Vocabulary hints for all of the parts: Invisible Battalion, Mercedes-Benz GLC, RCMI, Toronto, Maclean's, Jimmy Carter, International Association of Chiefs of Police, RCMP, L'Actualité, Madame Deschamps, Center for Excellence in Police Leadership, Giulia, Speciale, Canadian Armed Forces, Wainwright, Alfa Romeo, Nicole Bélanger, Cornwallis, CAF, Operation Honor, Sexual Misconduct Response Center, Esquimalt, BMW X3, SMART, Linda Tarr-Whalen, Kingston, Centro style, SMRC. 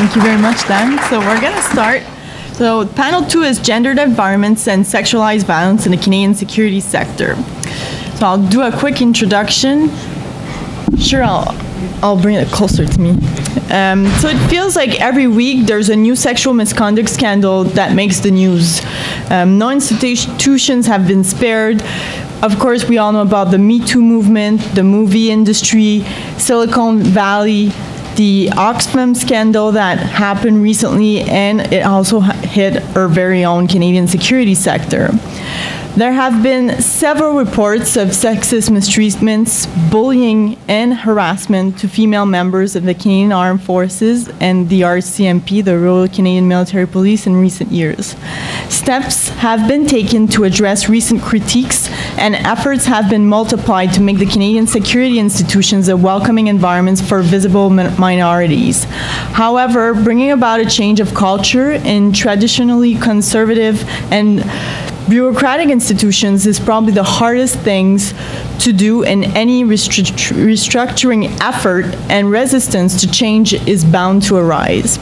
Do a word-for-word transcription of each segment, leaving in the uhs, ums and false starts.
Thank you very much, Dan. So we're going to start. So panel two is gendered environments and sexualized violence in the Canadian security sector. So I'll do a quick introduction. Sure, I'll, I'll bring it closer to me. Um, so it feels like every week there's a new sexual misconduct scandal that makes the news. Um, no institutions have been spared. Of course, we all know about the Me Too movement, the movie industry, Silicon Valley, the Oxfam scandal that happened recently, and it also hit our very own Canadian security sector. There have been several reports of sexist mistreatments, bullying, and harassment to female members of the Canadian Armed Forces and the R C M P, the Royal Canadian Military Police, in recent years. Steps have been taken to address recent critiques, and efforts have been multiplied to make the Canadian security institutions a welcoming environment for visible minorities. However, bringing about a change of culture in traditionally conservative and bureaucratic institutions is probably the hardest things to do, and any restructuring effort and resistance to change is bound to arise.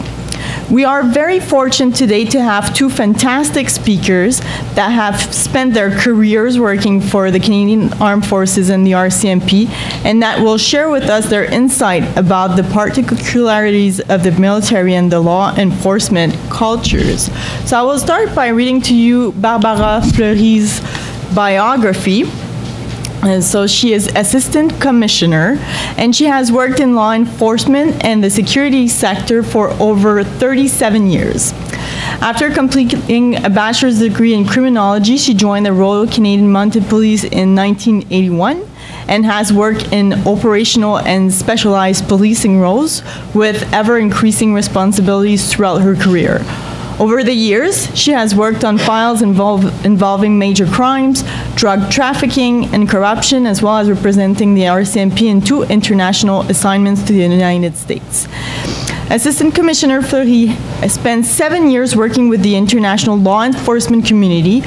We are very fortunate today to have two fantastic speakers that have spent their careers working for the Canadian Armed Forces and the R C M P, and that will share with us their insight about the particularities of the military and the law enforcement cultures. So I will start by reading to you Barbara Fleury's biography. And so she is assistant commissioner, and she has worked in law enforcement and the security sector for over thirty-seven years. After completing a bachelor's degree in criminology, she joined the Royal Canadian Mounted Police in nineteen eighty-one and has worked in operational and specialized policing roles with ever-increasing responsibilities throughout her career. Over the years, she has worked on files involve, involving major crimes, drug trafficking, and corruption, as well as representing the R C M P in two international assignments to the United States. Assistant Commissioner Fleury spent seven years working with the international law enforcement community,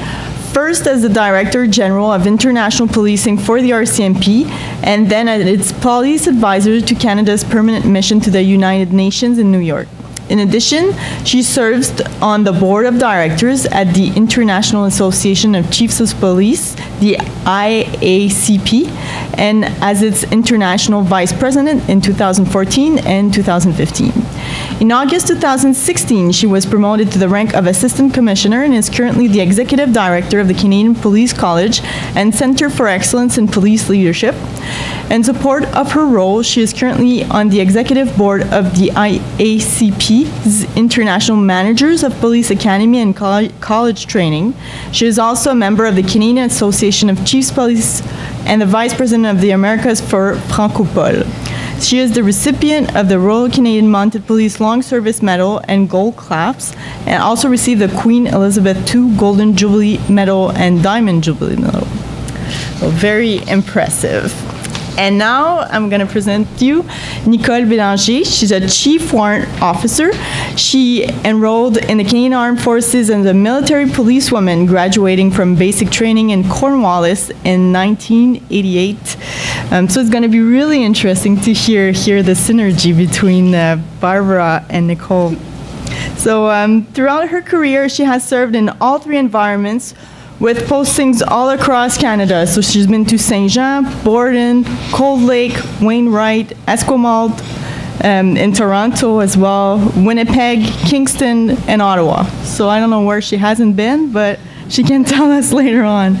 first as the Director General of International Policing for the R C M P, and then as its police advisor to Canada's permanent mission to the United Nations in New York. In addition, she serves on the board of directors at the International Association of Chiefs of Police, the I A C P, and as its international vice president in two thousand fourteen and two thousand fifteen. In August two thousand sixteen, she was promoted to the rank of assistant commissioner and is currently the executive director of the Canadian Police College and Center for Excellence in Police Leadership. In support of her role, she is currently on the executive board of the I A C P's International Managers of Police Academy and Col College Training. She is also a member of the Canadian Association of Chiefs of Police and the Vice President of the Americas for Francopole. She is the recipient of the Royal Canadian Mounted Police Long Service Medal and Gold Clasps, and also received the Queen Elizabeth the Second Golden Jubilee Medal and Diamond Jubilee Medal. So very impressive. And now I'm going to present to you Nicole Bélanger. She's a Chief Warrant Officer. She enrolled in the Canadian Armed Forces and the military policewoman, graduating from basic training in Cornwallis in nineteen eighty-eight. Um, so it's going to be really interesting to hear, hear the synergy between uh, Barbara and Nicole. So um, throughout her career, she has served in all three environments, with postings all across Canada. So she's been to Saint Jean, Borden, Cold Lake, Wainwright, Esquimalt, um, in Toronto as well, Winnipeg, Kingston, and Ottawa. So I don't know where she hasn't been, but she can tell us later on.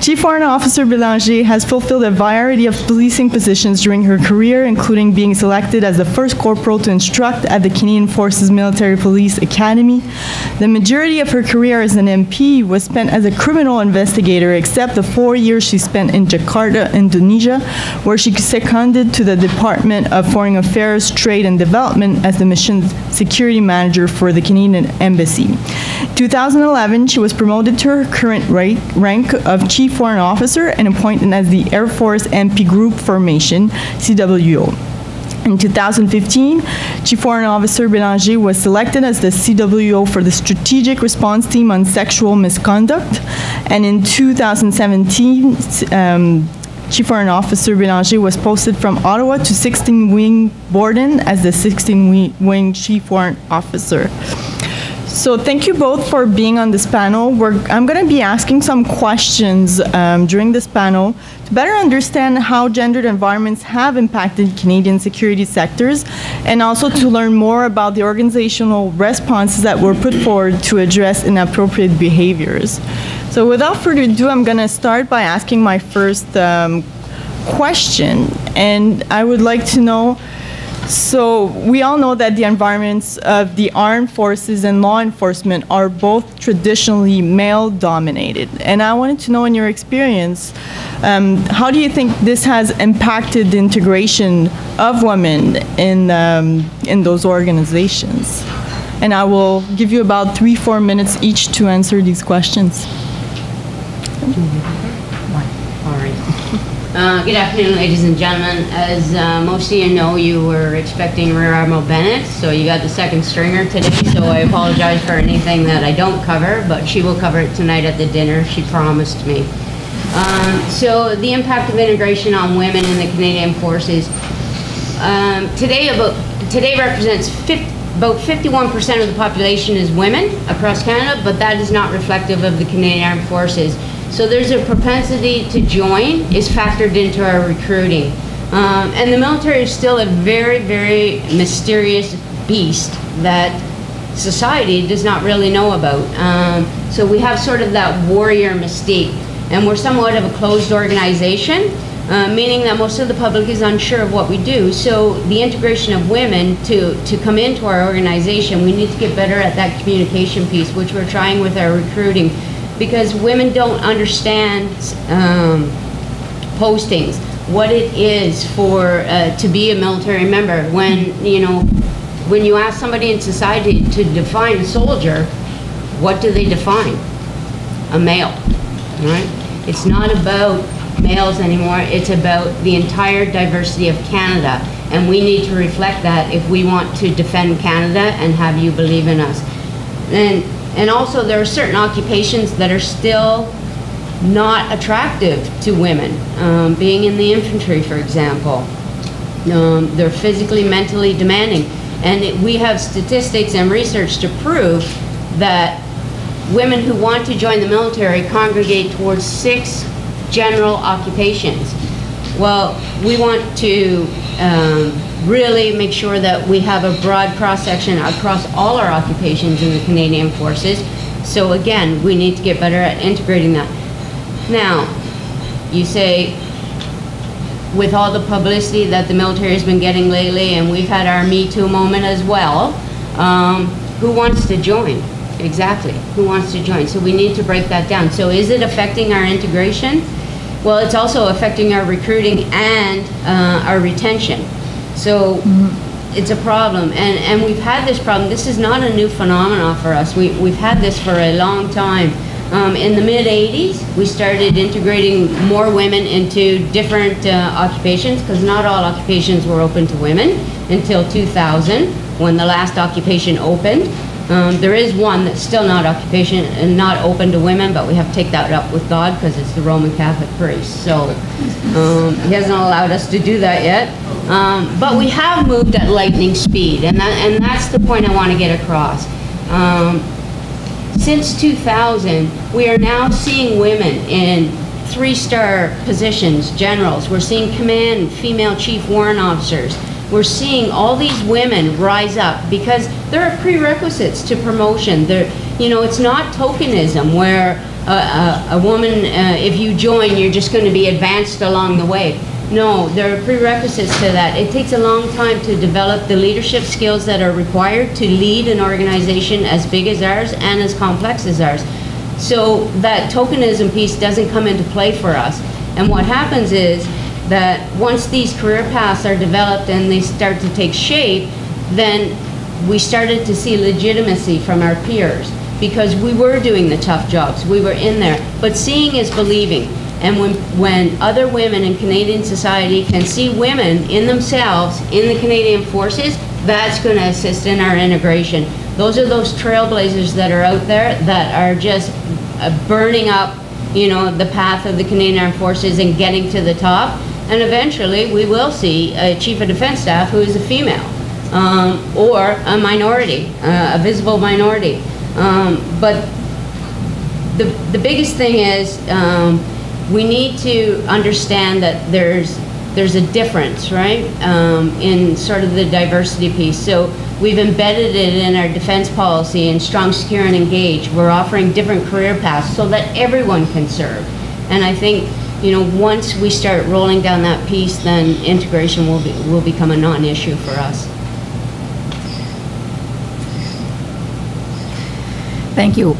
Chief Warrant Officer Bélanger has fulfilled a variety of policing positions during her career, including being selected as the first corporal to instruct at the Canadian Forces Military Police Academy. The majority of her career as an M P was spent as a criminal investigator, except the four years she spent in Jakarta, Indonesia, where she seconded to the Department of Foreign Affairs, Trade and Development as the mission security manager for the Canadian Embassy. In two thousand eleven, she was promoted to her current rank of Chief Warrant Officer and appointed as the Air Force M P Group Formation, C W O. In two thousand fifteen, Chief Warrant Officer Bélanger was selected as the C W O for the Strategic Response Team on Sexual Misconduct, and in two thousand seventeen, um, Chief Warrant Officer Bélanger was posted from Ottawa to sixteen Wing Borden as the sixteen Wing Chief Warrant Officer. So thank you both for being on this panel. We're, I'm going to be asking some questions um, during this panel to better understand how gendered environments have impacted Canadian security sectors, and also to learn more about the organizational responses that were put forward to address inappropriate behaviors. So without further ado, I'm going to start by asking my first um, question, and I would like to know, so we all know that the environments of the armed forces and law enforcement are both traditionally male-dominated. And I wanted to know, in your experience, um, how do you think this has impacted the integration of women in, um, in those organizations? And I will give you about three, four minutes each to answer these questions. Uh, good afternoon, ladies and gentlemen. As uh, most of you know, you were expecting Rear Admiral Bennett, so you got the second stringer today, so I apologize for anything that I don't cover, but she will cover it tonight at the dinner. She promised me. Um, so the impact of integration on women in the Canadian Forces. Um, today, about, today represents fifty, about fifty-one percent of the population is women across Canada, but that is not reflective of the Canadian Armed Forces. So there's a propensity to join is factored into our recruiting. Um, and the military is still a very, very mysterious beast that society does not really know about. Um, so we have sort of that warrior mystique. And we're somewhat of a closed organization, uh, meaning that most of the public is unsure of what we do. So the integration of women to, to come into our organization, we need to get better at that communication piece, which we're trying with our recruiting, because women don't understand um, postings, what it is for uh, to be a military member. When you know, when you ask somebody in society to define a soldier, what do they define? A male, right? It's not about males anymore. It's about the entire diversity of Canada, and we need to reflect that if we want to defend Canada and have you believe in us. And. And also, there are certain occupations that are still not attractive to women. Um, being in the infantry, for example, um, they're physically, mentally demanding. And it, we have statistics and research to prove that women who want to join the military congregate towards six general occupations. Well, we want to um, really make sure that we have a broad cross-section across all our occupations in the Canadian Forces. So again, we need to get better at integrating that. Now, you say, with all the publicity that the military has been getting lately, and we've had our Me Too moment as well, um, who wants to join? Exactly, who wants to join? So we need to break that down. So is it affecting our integration? Well, it's also affecting our recruiting and uh, our retention. So mm-hmm. it's a problem, and, and we've had this problem. This is not a new phenomenon for us. We, we've had this for a long time. Um, in the mid eighties, we started integrating more women into different uh, occupations, because not all occupations were open to women until two thousand, when the last occupation opened. Um, there is one that's still not occupation and not open to women, but we have to take that up with God, because it's the Roman Catholic priest. So um, he hasn't allowed us to do that yet. Um, but we have moved at lightning speed, and, that, and that's the point I want to get across. Um, since two thousand, we are now seeing women in three-star positions, generals. We're seeing command, female chief warrant officers. We're seeing all these women rise up, because there are prerequisites to promotion. There, you know, it's not tokenism where a, a, a woman, uh, if you join, you're just going to be advanced along the way. No, there are prerequisites to that. It takes a long time to develop the leadership skills that are required to lead an organization as big as ours and as complex as ours. So that tokenism piece doesn't come into play for us. And what happens is, that once these career paths are developed and they start to take shape, then we started to see legitimacy from our peers, because we were doing the tough jobs, we were in there. But seeing is believing. And when, when other women in Canadian society can see women in themselves, in the Canadian Forces, that's going to assist in our integration. Those are those trailblazers that are out there that are just burning up you know, the path of the Canadian Armed Forces and getting to the top. And eventually we will see a Chief of Defence Staff who is a female, um, or a minority, uh, a visible minority. Um, but the, the biggest thing is um, we need to understand that there's there's a difference, right, um, in sort of the diversity piece. So we've embedded it in our defense policy and strong, secure, and engage. We're offering different career paths so that everyone can serve. And I think, you know, once we start rolling down that piece, then integration will be, will become a non-issue for us. Thank you.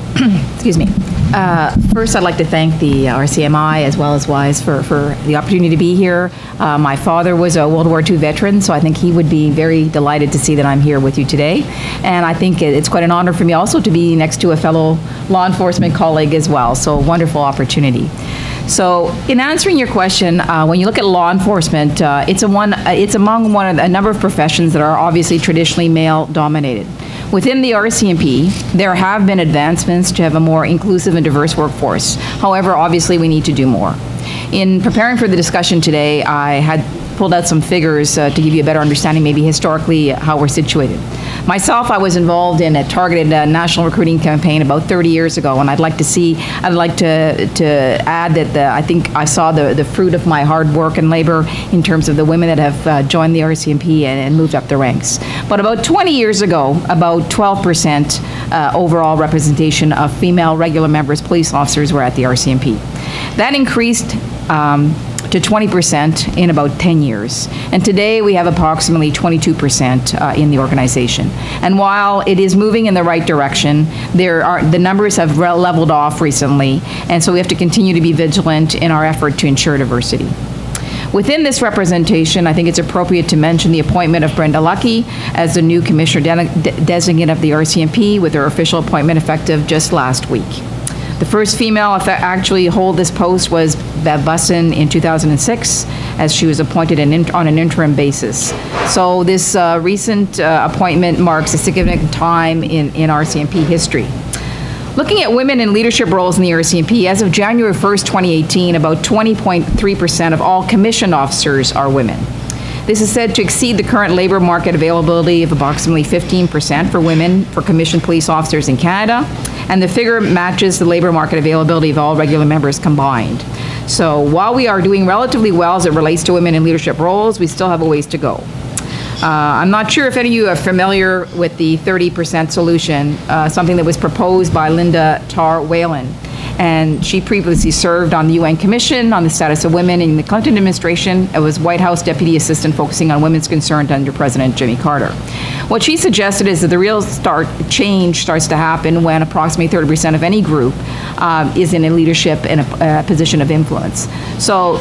Excuse me. Uh, first, I'd like to thank the R C M I as well as WISE for, for the opportunity to be here. Uh, my father was a World War Two veteran, so I think he would be very delighted to see that I'm here with you today. And I think it's quite an honor for me also to be next to a fellow law enforcement colleague as well, so a wonderful opportunity. So, in answering your question, uh, when you look at law enforcement, uh, it's a one, uh, it's among one of a number of professions that are obviously traditionally male-dominated. Within the R C M P, there have been advancements to have a more inclusive and diverse workforce. However, obviously, we need to do more. In preparing for the discussion today, I had pulled out some figures uh, to give you a better understanding, maybe historically, how we're situated. Myself, I was involved in a targeted uh, national recruiting campaign about thirty years ago, and I'd like to see, I'd like to, to add that the, I think I saw the, the fruit of my hard work and labor in terms of the women that have uh, joined the R C M P and, and moved up the ranks. But about twenty years ago, about twelve percent uh, overall representation of female regular members, police officers, were at the R C M P. That increased um, to twenty percent in about ten years. And today we have approximately twenty-two percent uh, in the organization. And while it is moving in the right direction, there are, the numbers have leveled off recently, and so we have to continue to be vigilant in our effort to ensure diversity. Within this representation, I think it's appropriate to mention the appointment of Brenda Lucky as the new Commissioner de de Designate of the R C M P, with her official appointment effective just last week. The first female to actually hold this post was Bev in two thousand six, as she was appointed in, on an interim basis. So this uh, recent uh, appointment marks a significant time in, in R C M P history. Looking at women in leadership roles in the R C M P, as of January first, twenty eighteen, about twenty point three percent of all commissioned officers are women. This is said to exceed the current labor market availability of approximately fifteen percent for women for commissioned police officers in Canada, and the figure matches the labor market availability of all regular members combined. So while we are doing relatively well as it relates to women in leadership roles, we still have a ways to go. Uh, I'm not sure if any of you are familiar with the thirty percent solution, uh, something that was proposed by Linda Tarr-Whalen. And she previously served on the U N Commission on the Status of Women in the Clinton administration. It was White House Deputy Assistant focusing on women's concerns under President Jimmy Carter. What she suggested is that the real start change starts to happen when approximately thirty percent of any group um, is in a leadership and a, a position of influence. So,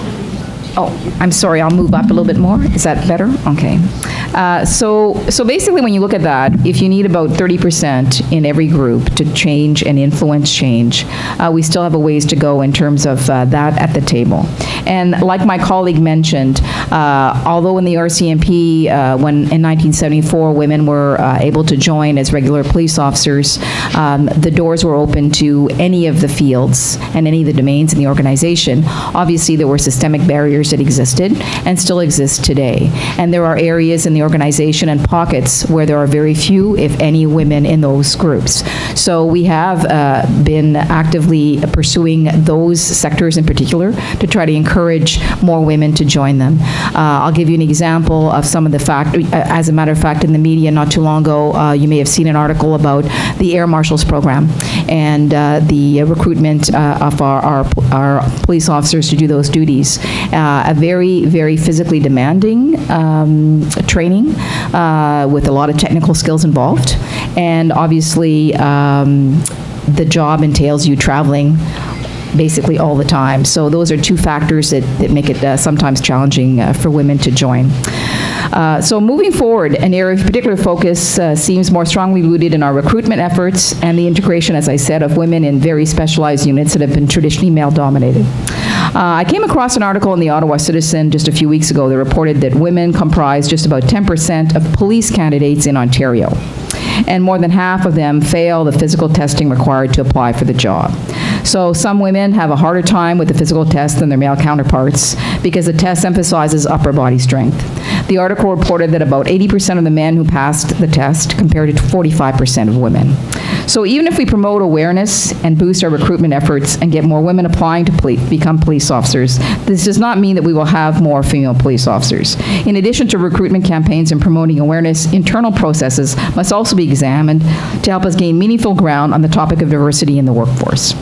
oh, I'm sorry, I'll move up a little bit more. Is that better? Okay. Uh, so, so basically when you look at that, if you need about thirty percent in every group to change and influence change, uh, we still have a ways to go in terms of uh, that at the table. And like my colleague mentioned, uh, although in the R C M P, uh, when in nineteen seventy-four women were uh, able to join as regular police officers, um, the doors were open to any of the fields and any of the domains in the organization. Obviously there were systemic barriers that existed and still exist today. And there are areas in the organization and pockets where there are very few, if any, women in those groups. So we have uh, been actively pursuing those sectors in particular to try to encourage more women to join them. Uh, I'll give you an example of some of the fact, as a matter of fact, in the media not too long ago, uh, you may have seen an article about the Air Marshals program and uh, the recruitment uh, of our, our, our police officers to do those duties. Uh, a very, very physically demanding um, training uh, with a lot of technical skills involved, and obviously um, the job entails you traveling basically all the time. So those are two factors that, that make it uh, sometimes challenging uh, for women to join. Uh, so moving forward, an area of particular focus uh, seems more strongly rooted in our recruitment efforts and the integration, as I said, of women in very specialized units that have been traditionally male-dominated. Uh, I came across an article in the Ottawa Citizen just a few weeks ago that reported that women comprise just about ten percent of police candidates in Ontario, and more than half of them fail the physical testing required to apply for the job. So some women have a harder time with the physical test than their male counterparts because the test emphasizes upper body strength. The article reported that about eighty percent of the men who passed the test compared to forty-five percent of women. So even if we promote awareness and boost our recruitment efforts and get more women applying to police, become police officers, this does not mean that we will have more female police officers. In addition to recruitment campaigns and promoting awareness, internal processes must also be examined to help us gain meaningful ground on the topic of diversity in the workforce.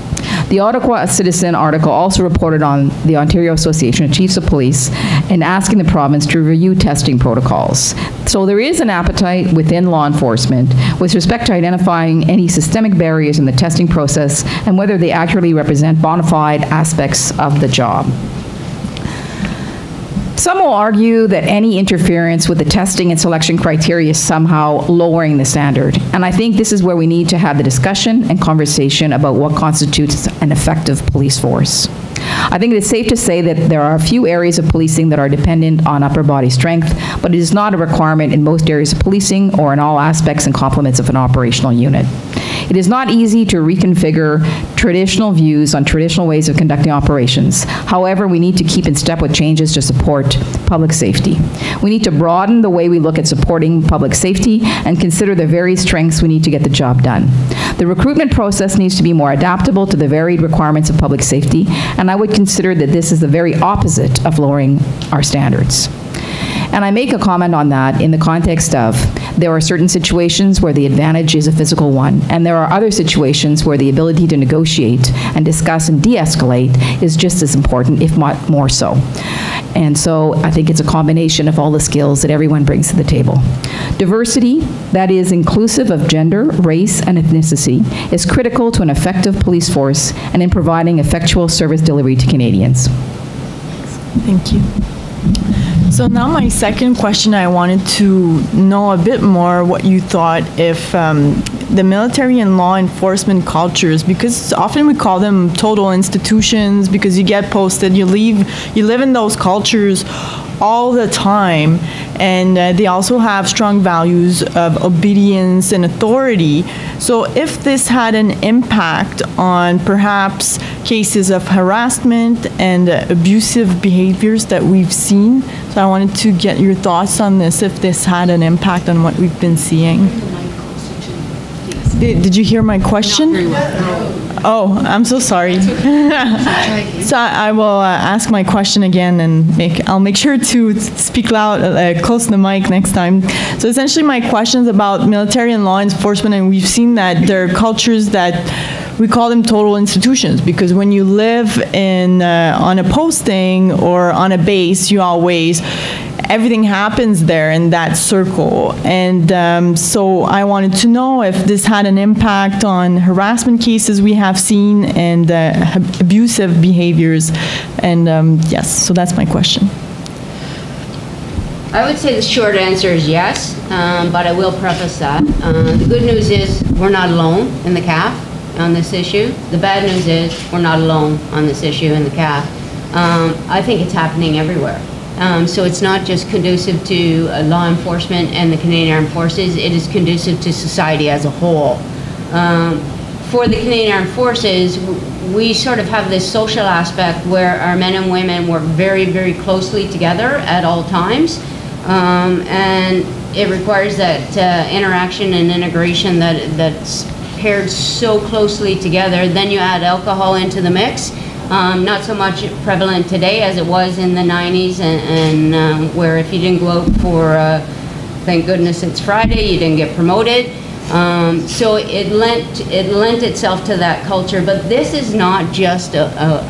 The Ottawa Citizen article also reported on the Ontario Association of Chiefs of Police and asking the province to review testing protocols. So there is an appetite within law enforcement with respect to identifying any systemic barriers in the testing process and whether they accurately represent bona fide aspects of the job. Some will argue that any interference with the testing and selection criteria is somehow lowering the standard. And I think this is where we need to have the discussion and conversation about what constitutes an effective police force. I think it is safe to say that there are a few areas of policing that are dependent on upper body strength, but it is not a requirement in most areas of policing or in all aspects and complements of an operational unit. It is not easy to reconfigure traditional views on traditional ways of conducting operations. However, we need to keep in step with changes to support public safety. We need to broaden the way we look at supporting public safety and consider the varied strengths we need to get the job done. The recruitment process needs to be more adaptable to the varied requirements of public safety, and I would consider that this is the very opposite of lowering our standards. And I make a comment on that in the context of there are certain situations where the advantage is a physical one, and there are other situations where the ability to negotiate and discuss and de-escalate is just as important, if not more so. And so I think it's a combination of all the skills that everyone brings to the table. Diversity, that is inclusive of gender, race, and ethnicity, is critical to an effective police force and in providing effectual service delivery to Canadians. Thank you. So now my second question, I wanted to know a bit more what you thought if um, the military and law enforcement cultures, because often we call them total institutions because you get posted, you leave, you live in those cultures all the time, and uh, they also have strong values of obedience and authority. So if this had an impact on perhaps cases of harassment and uh, abusive behaviors that we've seen, so I wanted to get your thoughts on this, if this had an impact on what we've been seeing. Did, did you hear my question? Not very well. Oh, I'm so sorry. So I will uh, ask my question again, and make, I'll make sure to speak loud, uh, close to the mic next time. So essentially my question is about military and law enforcement, and we've seen that there are cultures that we call them total institutions, because when you live in uh, on a posting or on a base, you always, everything happens there in that circle. And um, so I wanted to know if this had an impact on harassment cases we have seen and uh, abusive behaviors. And um, yes, so that's my question. I would say the short answer is yes, um, but I will preface that. Uh, the good news is we're not alone in the C A F on this issue. The bad news is we're not alone on this issue in the C A F. Um, I think it's happening everywhere. Um, so it's not just conducive to uh, law enforcement and the Canadian Armed Forces, it is conducive to society as a whole. Um, for the Canadian Armed Forces, we sort of have this social aspect where our men and women work very, very closely together at all times. Um, and it requires that uh, interaction and integration that, that's paired so closely together. Then you add alcohol into the mix. Um, not so much prevalent today as it was in the nineties, and, and um, where if you didn't go out for, uh, thank goodness it's Friday, you didn't get promoted. Um, so it lent, it lent itself to that culture. But this is not just a,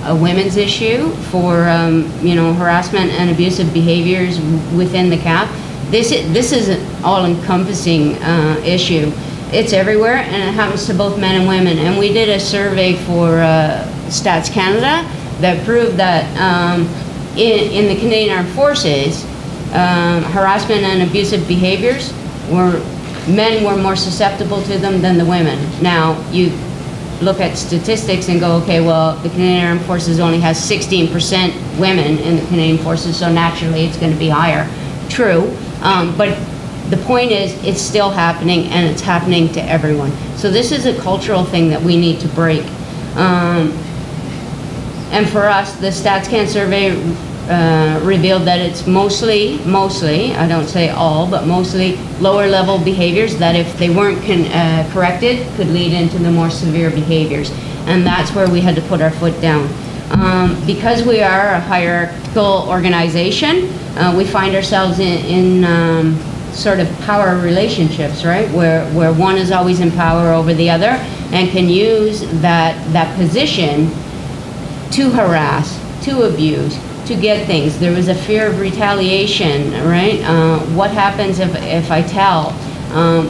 a, a women's issue for um, you know, harassment and abusive behaviors within the C A P. This, this is an all-encompassing uh, issue. It's everywhere, and it happens to both men and women. And we did a survey for uh, Stats Canada that proved that um, in, in the Canadian Armed Forces, um, harassment and abusive behaviors were, men were more susceptible to them than the women. Now, you look at statistics and go, okay, well, the Canadian Armed Forces only has sixteen percent women in the Canadian Forces, so naturally it's going to be higher. True, um, but the point is, it's still happening, and it's happening to everyone. So this is a cultural thing that we need to break. Um, And for us, the StatsCan survey uh, revealed that it's mostly, mostly, I don't say all, but mostly lower level behaviors that if they weren't con uh, corrected could lead into the more severe behaviors. And that's where we had to put our foot down. Um, because we are a hierarchical organization, uh, we find ourselves in, in um, sort of power relationships, right? Where, where one is always in power over the other and can use that, that position to harass, to abuse, to get things. There was a fear of retaliation, right? Uh, what happens if, if I tell? Um,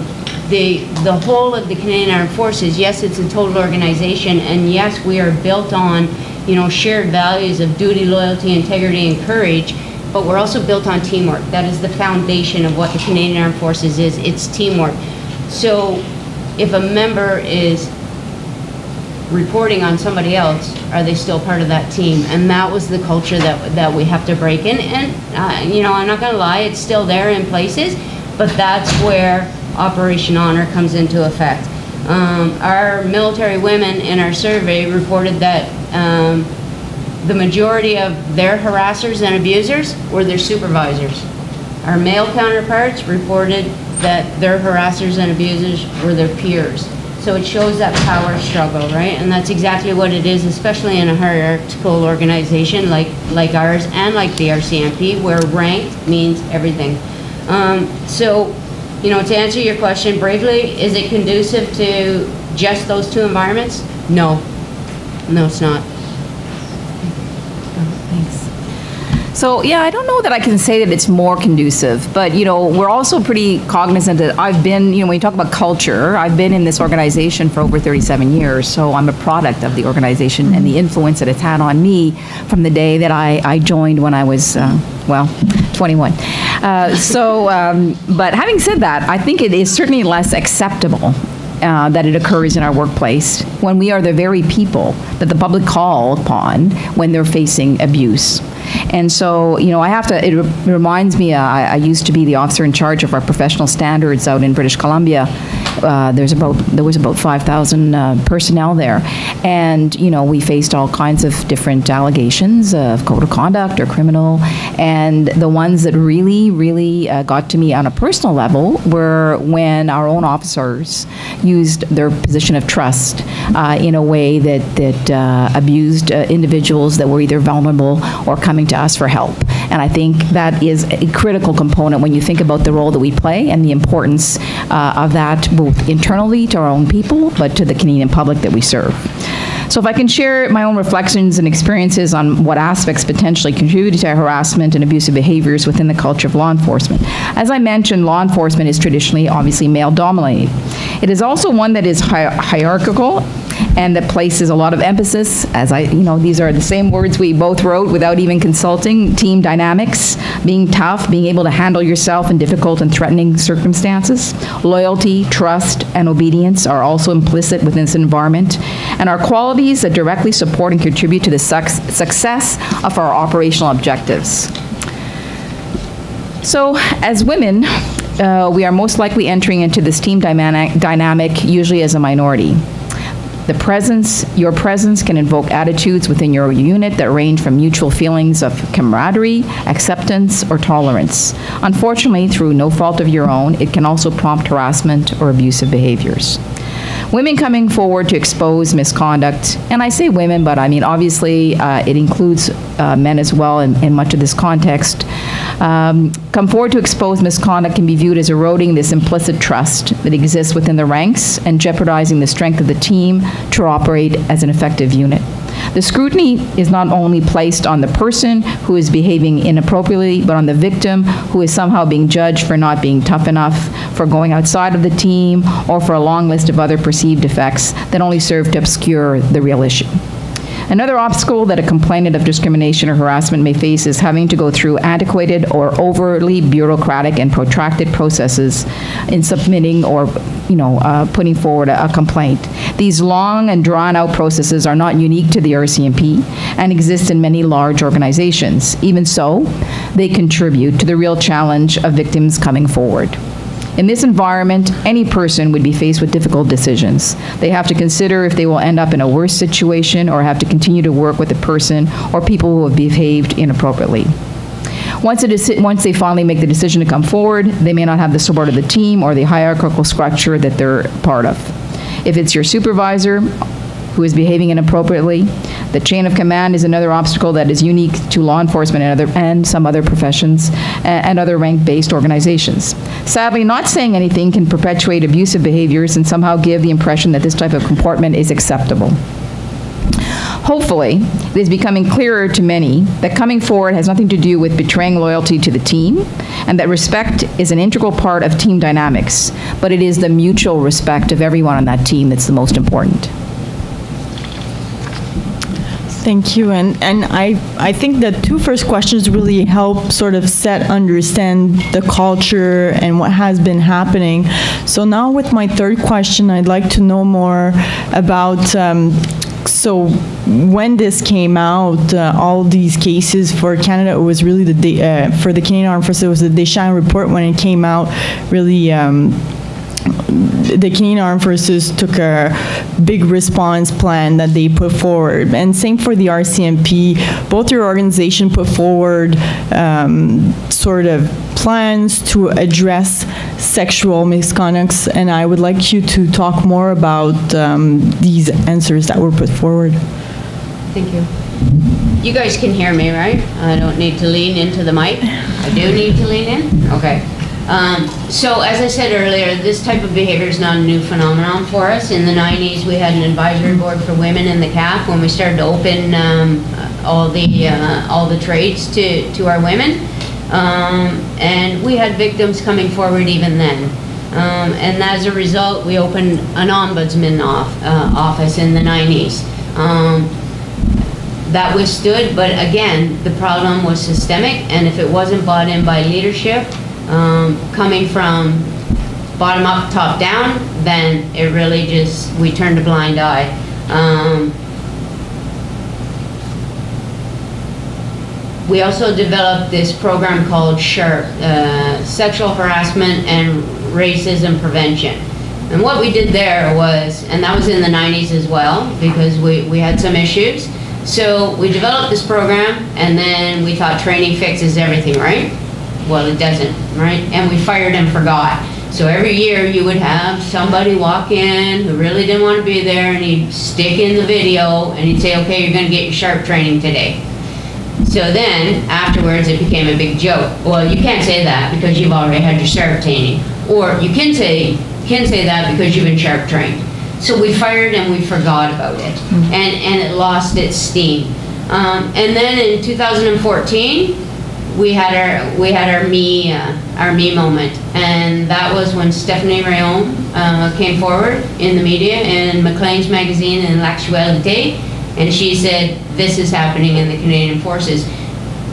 The, the whole of the Canadian Armed Forces, yes, it's a total organization, and yes, we are built on, you know, shared values of duty, loyalty, integrity, and courage, but we're also built on teamwork. That is the foundation of what the Canadian Armed Forces is. It's teamwork. So if a member is reporting on somebody else, are they still part of that team? And that was the culture that, that we have to break in. And, uh, you know, I'm not going to lie, it's still there in places, but that's where Operation Honor comes into effect. Um, our military women in our survey reported that um, the majority of their harassers and abusers were their supervisors. Our male counterparts reported that their harassers and abusers were their peers. So it shows that power struggle, right? And that's exactly what it is, especially in a hierarchical organization like, like ours and like the R C M P, where ranked means everything. Um, so you know, to answer your question bravely, is it conducive to just those two environments? No. No, it's not. Thanks. So, yeah, I don't know that I can say that it's more conducive, but, you know, we're also pretty cognizant that I've been, you know, when you talk about culture, I've been in this organization for over thirty-seven years, so I'm a product of the organization and the influence that it's had on me from the day that I, I joined when I was, uh, well, twenty-one. Uh, so, um, but having said that, I think it is certainly less acceptable uh, that it occurs in our workplace when we are the very people that the public call upon when they're facing abuse. And so, you know, I have to, it re reminds me, uh, I, I used to be the officer in charge of our professional standards out in British Columbia. Uh, there's about, there was about five thousand uh, personnel there. And, you know, we faced all kinds of different allegations of code of conduct or criminal. And the ones that really, really uh, got to me on a personal level were when our own officers used their position of trust uh, in a way that, that uh, abused uh, individuals that were either vulnerable or coming to us for help. And I think that is a critical component when you think about the role that we play and the importance uh, of that both internally to our own people, but to the Canadian public that we serve. So if I can share my own reflections and experiences on what aspects potentially contribute to harassment and abusive behaviors within the culture of law enforcement. As I mentioned, law enforcement is traditionally obviously male-dominated. It is also one that is hi hierarchical and that places a lot of emphasis, as I, you know, these are the same words we both wrote without even consulting, team dynamics, being tough, being able to handle yourself in difficult and threatening circumstances. Loyalty, trust, and obedience are also implicit within this environment, and our qualities that directly support and contribute to the success of our operational objectives. So, as women, uh, we are most likely entering into this team dynamic, dynamic usually as a minority. The presence, your presence can invoke attitudes within your unit that range from mutual feelings of camaraderie, acceptance, or tolerance. Unfortunately, through no fault of your own, it can also prompt harassment or abusive behaviors. Women coming forward to expose misconduct, and I say women, but I mean obviously uh, it includes uh, men as well in, in much of this context. Um, come forward to expose misconduct can be viewed as eroding this implicit trust that exists within the ranks and jeopardizing the strength of the team to operate as an effective unit. The scrutiny is not only placed on the person who is behaving inappropriately, but on the victim who is somehow being judged for not being tough enough, for going outside of the team, or for a long list of other perceived defects that only serve to obscure the real issue. Another obstacle that a complainant of discrimination or harassment may face is having to go through antiquated or overly bureaucratic and protracted processes in submitting or, you know, uh, putting forward a, a complaint. These long and drawn-out processes are not unique to the R C M P and exist in many large organizations. Even so, they contribute to the real challenge of victims coming forward. In this environment, any person would be faced with difficult decisions. They have to consider if they will end up in a worse situation or have to continue to work with a person or people who have behaved inappropriately. Once, a once they finally make the decision to come forward, they may not have the support of the team or the hierarchical structure that they're part of. If it's your supervisor who is behaving inappropriately, the chain of command is another obstacle that is unique to law enforcement and, other, and some other professions and, and other rank-based organizations. Sadly, not saying anything can perpetuate abusive behaviors and somehow give the impression that this type of comportment is acceptable. Hopefully, it is becoming clearer to many that coming forward has nothing to do with betraying loyalty to the team, and that respect is an integral part of team dynamics, but it is the mutual respect of everyone on that team that's the most important. Thank you, and, and I, I think the two first questions really help sort of set, understand the culture and what has been happening. So now with my third question, I'd like to know more about um, so when this came out, uh, all these cases for Canada, it was really the de uh, for the Canadian Armed Forces, it was the Deschamps report when it came out. Really, um, the Canadian Armed Forces took a big response plan that they put forward, and same for the R C M P. Both your organization put forward um, sort of plans to address sexual misconducts, and I would like you to talk more about um, these answers that were put forward. Thank you. You guys can hear me, right? I don't need to lean into the mic. I do need to lean in? Okay. Um, so, as I said earlier, this type of behavior is not a new phenomenon for us. In the nineties, we had an advisory board for women in the C A F when we started to open um, all the uh, all the trades to, to our women. Um, and we had victims coming forward even then. Um, and as a result, we opened an ombudsman off, uh, office in the nineties. Um, that withstood, but again, the problem was systemic, and if it wasn't bought in by leadership, Um, coming from bottom up, top down, then it really just, we turned a blind eye. Um, we also developed this program called SHARP, uh, Sexual Harassment and Racism Prevention. And what we did there was, and that was in the nineties as well, because we, we had some issues. So we developed this program, and then we thought training fixes everything, right? Well, it doesn't, right? And we fired and forgot. So every year you would have somebody walk in who really didn't want to be there, and he'd stick in the video and he'd say, okay, you're gonna get your SHARP training today. So then afterwards it became a big joke. Well, you can't say that because you've already had your SHARP training. Or you can say, can say that because you've been SHARP trained. So we fired and we forgot about it. Mm-hmm. and, and it lost its steam. Um, and then in two thousand fourteen, we had our we had our me uh, our me moment, and that was when Stephanie Rayon uh, came forward in the media in Maclean's magazine in L'Actualité, and she said this is happening in the Canadian Forces,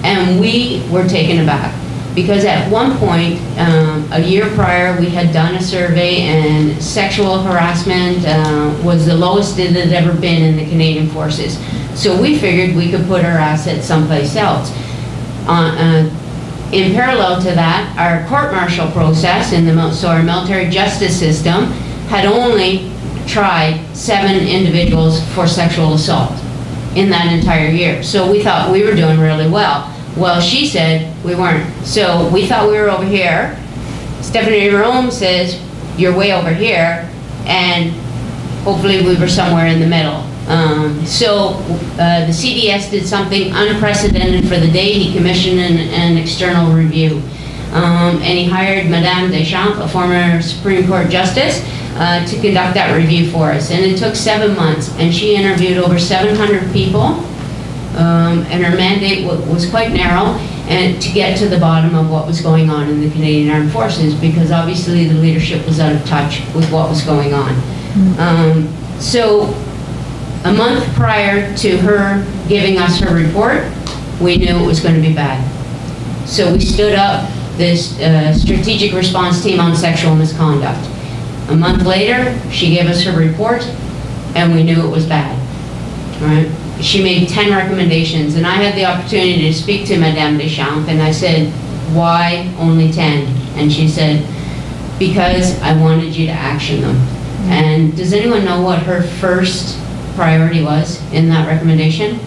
and we were taken aback because at one point um, a year prior we had done a survey and sexual harassment uh, was the lowest it had ever been in the Canadian Forces, so we figured we could put our assets someplace else. Uh, uh, in parallel to that, our court-martial process in the so our military justice system had only tried seven individuals for sexual assault in that entire year. So we thought we were doing really well. Well, she said we weren't. So we thought we were over here. Stephanie Rome says you're way over here, and hopefully we were somewhere in the middle. Um, so uh, the C D S did something unprecedented for the day. He commissioned an, an external review. Um, and he hired Madame Deschamps, a former Supreme Court Justice, uh, to conduct that review for us. And it took seven months. And she interviewed over seven hundred people. Um, and her mandate w was quite narrow, and to get to the bottom of what was going on in the Canadian Armed Forces, because obviously the leadership was out of touch with what was going on. Um, so. A month prior to her giving us her report, we knew it was going to be bad. So we stood up this uh, Strategic Response Team on Sexual Misconduct. A month later, she gave us her report, and we knew it was bad. Right? She made ten recommendations, and I had the opportunity to speak to Madame Deschamps, and I said, why only ten? And she said, because I wanted you to action them. Mm-hmm. And does anyone know what her first priority was in that recommendation?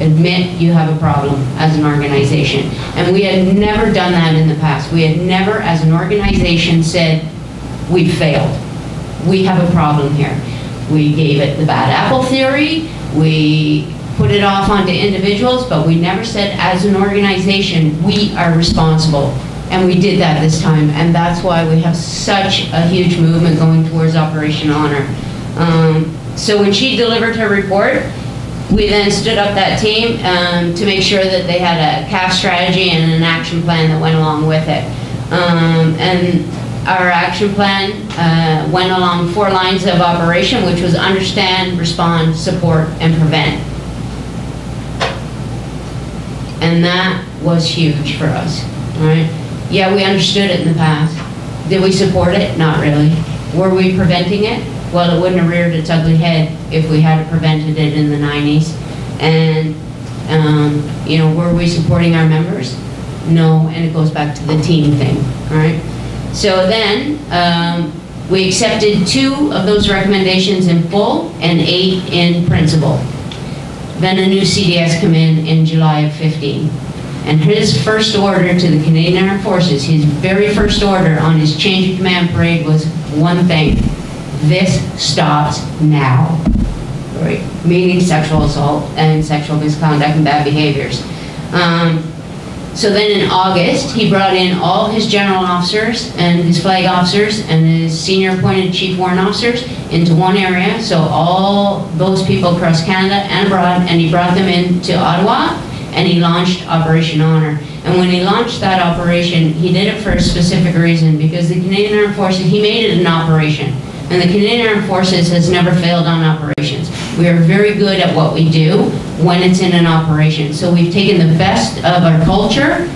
Admit you have a problem as an organization. And we had never done that in the past. We had never, as an organization, said, we failed. We have a problem here. We gave it the bad apple theory. We put it off onto individuals, but we never said, as an organization, we are responsible. And we did that this time. And that's why we have such a huge movement going towards Operation Honor. Um, so when she delivered her report, we then stood up that team um, to make sure that they had a C A F strategy and an action plan that went along with it. Um, and our action plan uh, went along four lines of operation, which was understand, respond, support, and prevent. And that was huge for us, right? Yeah, we understood it in the past. Did we support it? Not really. Were we preventing it? Well, it wouldn't have reared its ugly head if we had prevented it in the nineties. And, um, you know, were we supporting our members? No, and it goes back to the team thing, all right? So then, um, we accepted two of those recommendations in full and eight in principle. Then a new C D S came in in July of fifteen. And his first order to the Canadian Armed Forces, his very first order on his change of command parade was one thing. This stops now, right? Meaning sexual assault and sexual misconduct and bad behaviors. Um, so then in August, he brought in all his general officers and his flag officers and his senior appointed chief warrant officers into one area. So all those people across Canada and abroad, and he brought them into Ottawa and he launched Operation Honor. And when he launched that operation, he did it for a specific reason, because the Canadian Armed Forces, he made it an operation. And the Canadian Armed Forces has never failed on operations. We are very good at what we do when it's in an operation. So we've taken the best of our culture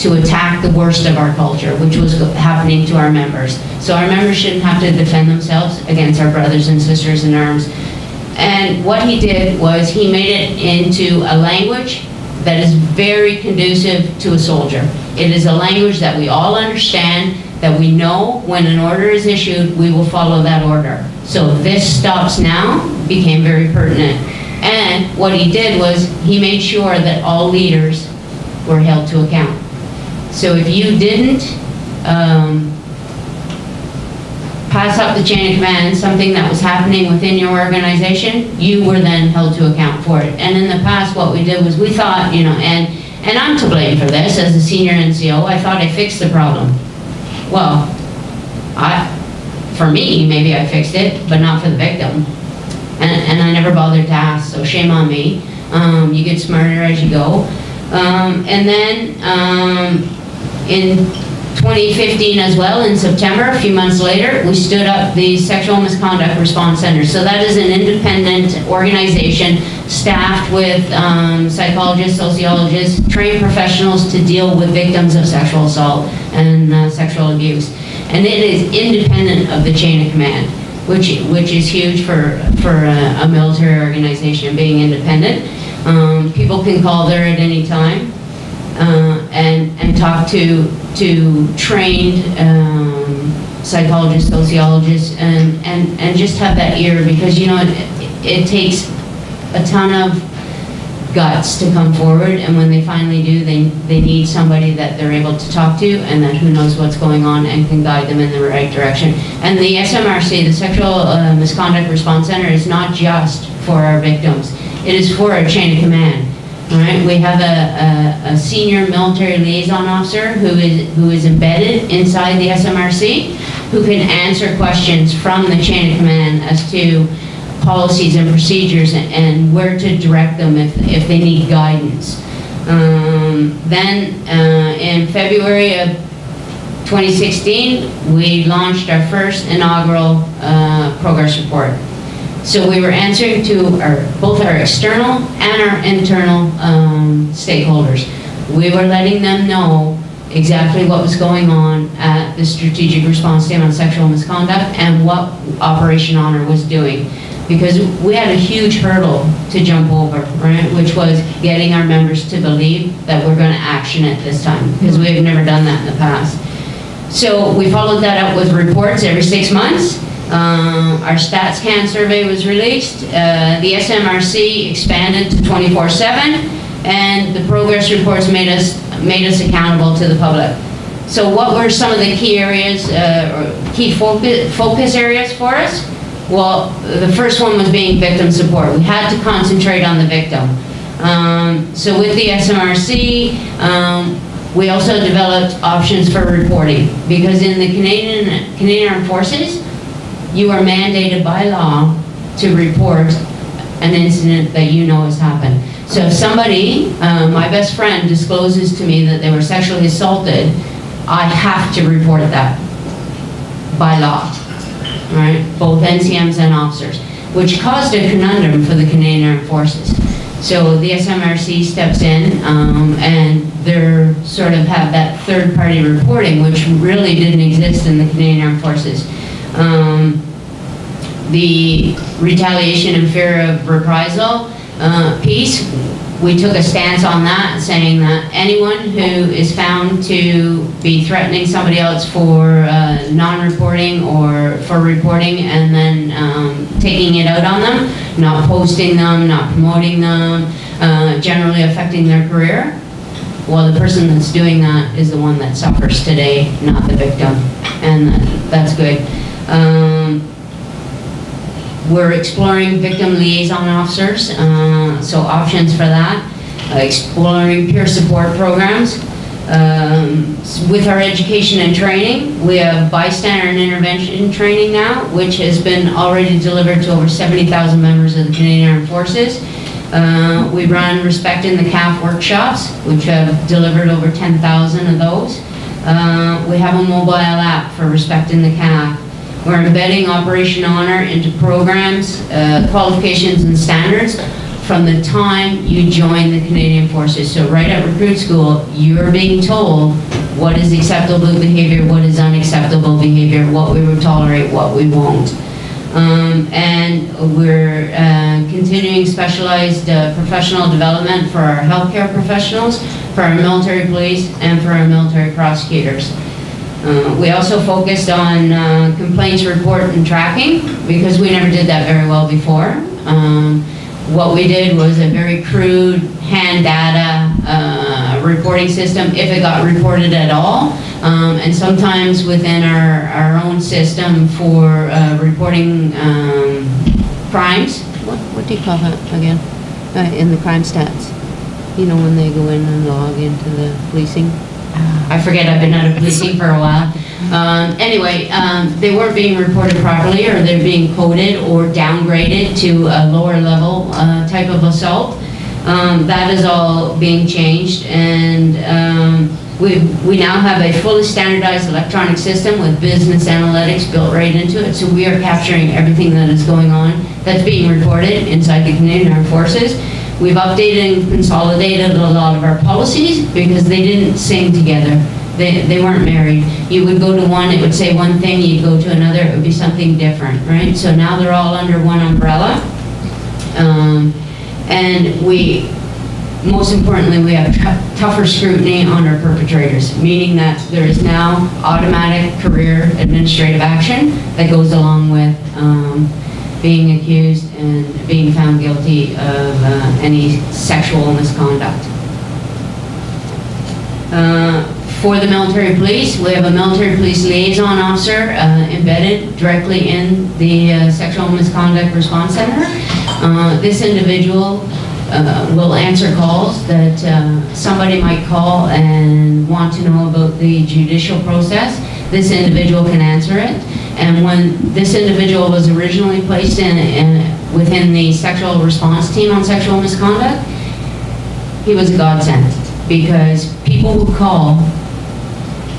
to attack the worst of our culture, which was happening to our members. So our members shouldn't have to defend themselves against our brothers and sisters in arms. And what he did was he made it into a language that is very conducive to a soldier. It is a language that we all understand, that we know when an order is issued, we will follow that order. So this stops now became very pertinent. And what he did was he made sure that all leaders were held to account. So if you didn't um, pass up the chain of command, something that was happening within your organization, you were then held to account for it. And in the past, what we did was we thought, you know, and, and I'm to blame for this as a senior N C O, I thought I fixed the problem. Well, I, for me, maybe I fixed it, but not for the victim. And, and I never bothered to ask, so shame on me. Um, you get smarter as you go. Um, and then um, in twenty fifteen as well, in September, a few months later, we stood up the Sexual Misconduct Response Center. So that is an independent organization staffed with um, psychologists, sociologists, trained professionals to deal with victims of sexual assault and uh, sexual abuse. And it is independent of the chain of command, which which is huge for, for a, a military organization, being independent. Um, people can call there at any time. Uh, and, and talk to, to trained um, psychologists, sociologists, and, and, and just have that ear, because, you know, it, it takes a ton of guts to come forward, and when they finally do, they, they need somebody that they're able to talk to and that who knows what's going on and can guide them in the right direction. And the S M R C, the Sexual uh, Misconduct Response Center, is not just for our victims. It is for our chain of command. Right. We have a, a, a senior military liaison officer who is who is embedded inside the S M R C, who can answer questions from the chain of command as to policies and procedures and, and where to direct them if, if they need guidance. Um, then uh, in February of twenty sixteen, we launched our first inaugural uh, progress report. So we were answering to our, both our external and our internal um, stakeholders. We were letting them know exactly what was going on at the Strategic Response Team on Sexual Misconduct and what Operation Honor was doing. Because we had a huge hurdle to jump over, right? Which was getting our members to believe that we're going to action it this time, because we have never done that in the past. So we followed that up with reports every six months. Uh, our stats can survey was released. Uh, the S M R C expanded to twenty-four seven, and the progress reports made us made us accountable to the public. So what were some of the key areas, uh, or key focus, focus areas for us? Well, the first one was being victim support. We had to concentrate on the victim. Um, so with the S M R C, um, we also developed options for reporting, because in the Canadian, Canadian Armed Forces, you are mandated by law to report an incident that you know has happened. So if somebody, uh, my best friend, discloses to me that they were sexually assaulted, I have to report that by law, right? Both N C Ms and officers, which caused a conundrum for the Canadian Armed Forces. So the S M R C steps in, um, and they're sort of have that third-party reporting, which really didn't exist in the Canadian Armed Forces. Um, the retaliation and fear of reprisal uh, piece, we took a stance on that, saying that anyone who is found to be threatening somebody else for uh, non-reporting or for reporting and then um, taking it out on them, not posting them, not promoting them, uh, generally affecting their career, well, the person that's doing that is the one that suffers today, not the victim, and that's good. Um, We're exploring victim liaison officers, uh, so options for that. Uh, exploring peer support programs. Um, with our education and training, we have bystander and intervention training now, which has been already delivered to over seventy thousand members of the Canadian Armed Forces. Uh, we run Respect in the C A F workshops, which have delivered over ten thousand of those. Uh, we have a mobile app for Respect in the C A F. We're embedding Operation Honor into programs, uh, qualifications and standards from the time you join the Canadian Forces. So right at recruit school, you're being told what is acceptable behavior, what is unacceptable behavior, what we will tolerate, what we won't. Um, and we're uh, continuing specialized uh, professional development for our healthcare professionals, for our military police, and for our military prosecutors. Uh, we also focused on uh, complaints, report, and tracking, because we never did that very well before. Um, what we did was a very crude hand data uh, reporting system, if it got reported at all. Um, and sometimes within our, our own system for uh, reporting um, crimes. What, what do you call that again? Uh, in the crime stats? You know, when they go in and log into the policing? I forget, I've been out of policing for a while. Um, anyway, um, they weren't being reported properly, or they're being coded or downgraded to a lower level uh, type of assault. Um, that is all being changed, and um, we we now have a fully standardized electronic system with business analytics built right into it, so we are capturing everything that is going on that's being reported inside the Canadian Armed Forces. We've updated and consolidated a lot of our policies because they didn't sing together. They, they weren't married. You would go to one, it would say one thing, you'd go to another, it would be something different, right? So now they're all under one umbrella. Um, and we, most importantly, we have tougher scrutiny on our perpetrators, meaning that there is now automatic career administrative action that goes along with um, being accused and being found guilty of uh, any sexual misconduct. Uh, for the military police, we have a military police liaison officer uh, embedded directly in the uh, Sexual Misconduct Response Center. Uh, this individual uh, will answer calls that uh, somebody might call and want to know about the judicial process. This individual can answer it. And when this individual was originally placed in, in within the Sexual Response Team on Sexual Misconduct, he was a godsend, because people would call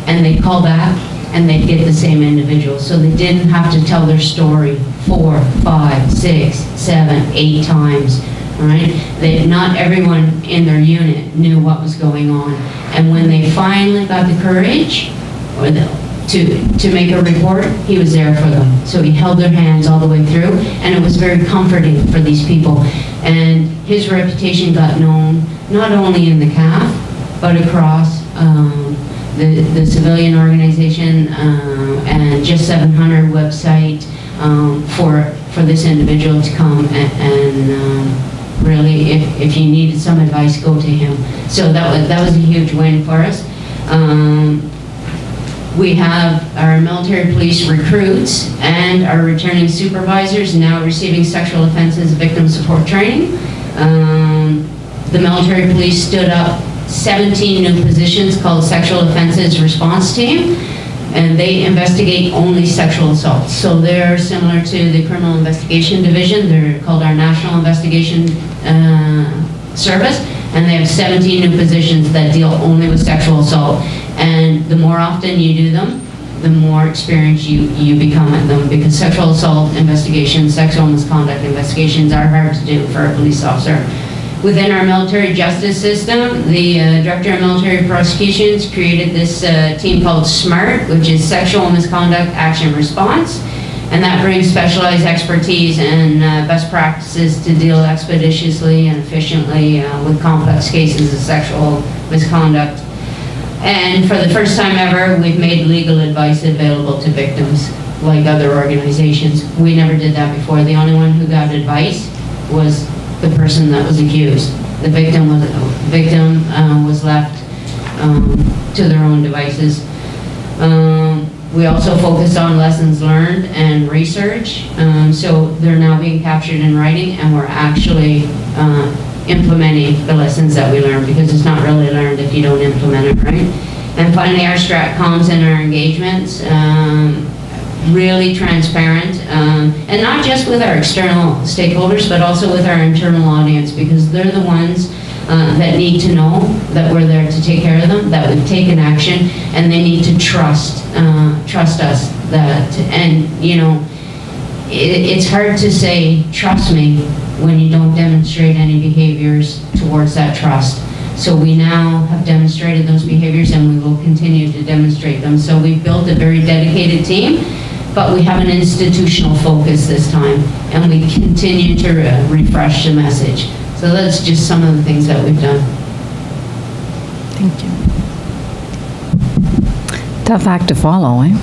and they'd call back and they'd get the same individual. So they didn't have to tell their story four, five, six, seven, eight times. Right? They, not everyone in their unit knew what was going on. And when they finally got the courage, or the To, to make a report, he was there for them. So he held their hands all the way through, and it was very comforting for these people. And his reputation got known not only in the C A F, but across um, the, the civilian organization uh, and Just seven hundred website um, for for this individual to come and, and um, really, if, if you needed some advice, go to him. So that was, that was a huge win for us. Um, we have our military police recruits and our returning supervisors now receiving sexual offenses victim support training. Um, the military police stood up seventeen new positions called Sexual Offenses Response Team, and they investigate only sexual assaults. So they're similar to the Criminal Investigation Division. They're called our National Investigation uh, Service, and they have seventeen new positions that deal only with sexual assault. And the more often you do them, the more experienced you, you become at them, because sexual assault investigations, sexual misconduct investigations are hard to do for a police officer. Within our military justice system, the uh, Director of Military Prosecutions created this uh, team called SMART, which is Sexual Misconduct Action Response, and that brings specialized expertise and uh, best practices to deal expeditiously and efficiently uh, with complex cases of sexual misconduct. And for the first time ever, we've made legal advice available to victims, like other organizations. We never did that before. The only one who got advice was the person that was accused. The victim was, victim, uh, was left um, to their own devices. Um, we also focused on lessons learned and research. Um, so they're now being captured in writing, and we're actually uh, implementing the lessons that we learned, because it's not really learned if you don't implement it, right? And finally, our STRATCOMs and our engagements. Um, really transparent, um, and not just with our external stakeholders, but also with our internal audience, because they're the ones uh, that need to know that we're there to take care of them, that we've taken action, and they need to trust uh, trust us. That, and you know, it, it's hard to say trust me when you don't demonstrate any behaviors towards that trust. So we now have demonstrated those behaviors, and we will continue to demonstrate them. So we've built a very dedicated team, but we have an institutional focus this time, and we continue to re refresh the message. So that's just some of the things that we've done. Thank you. Tough act to follow, eh?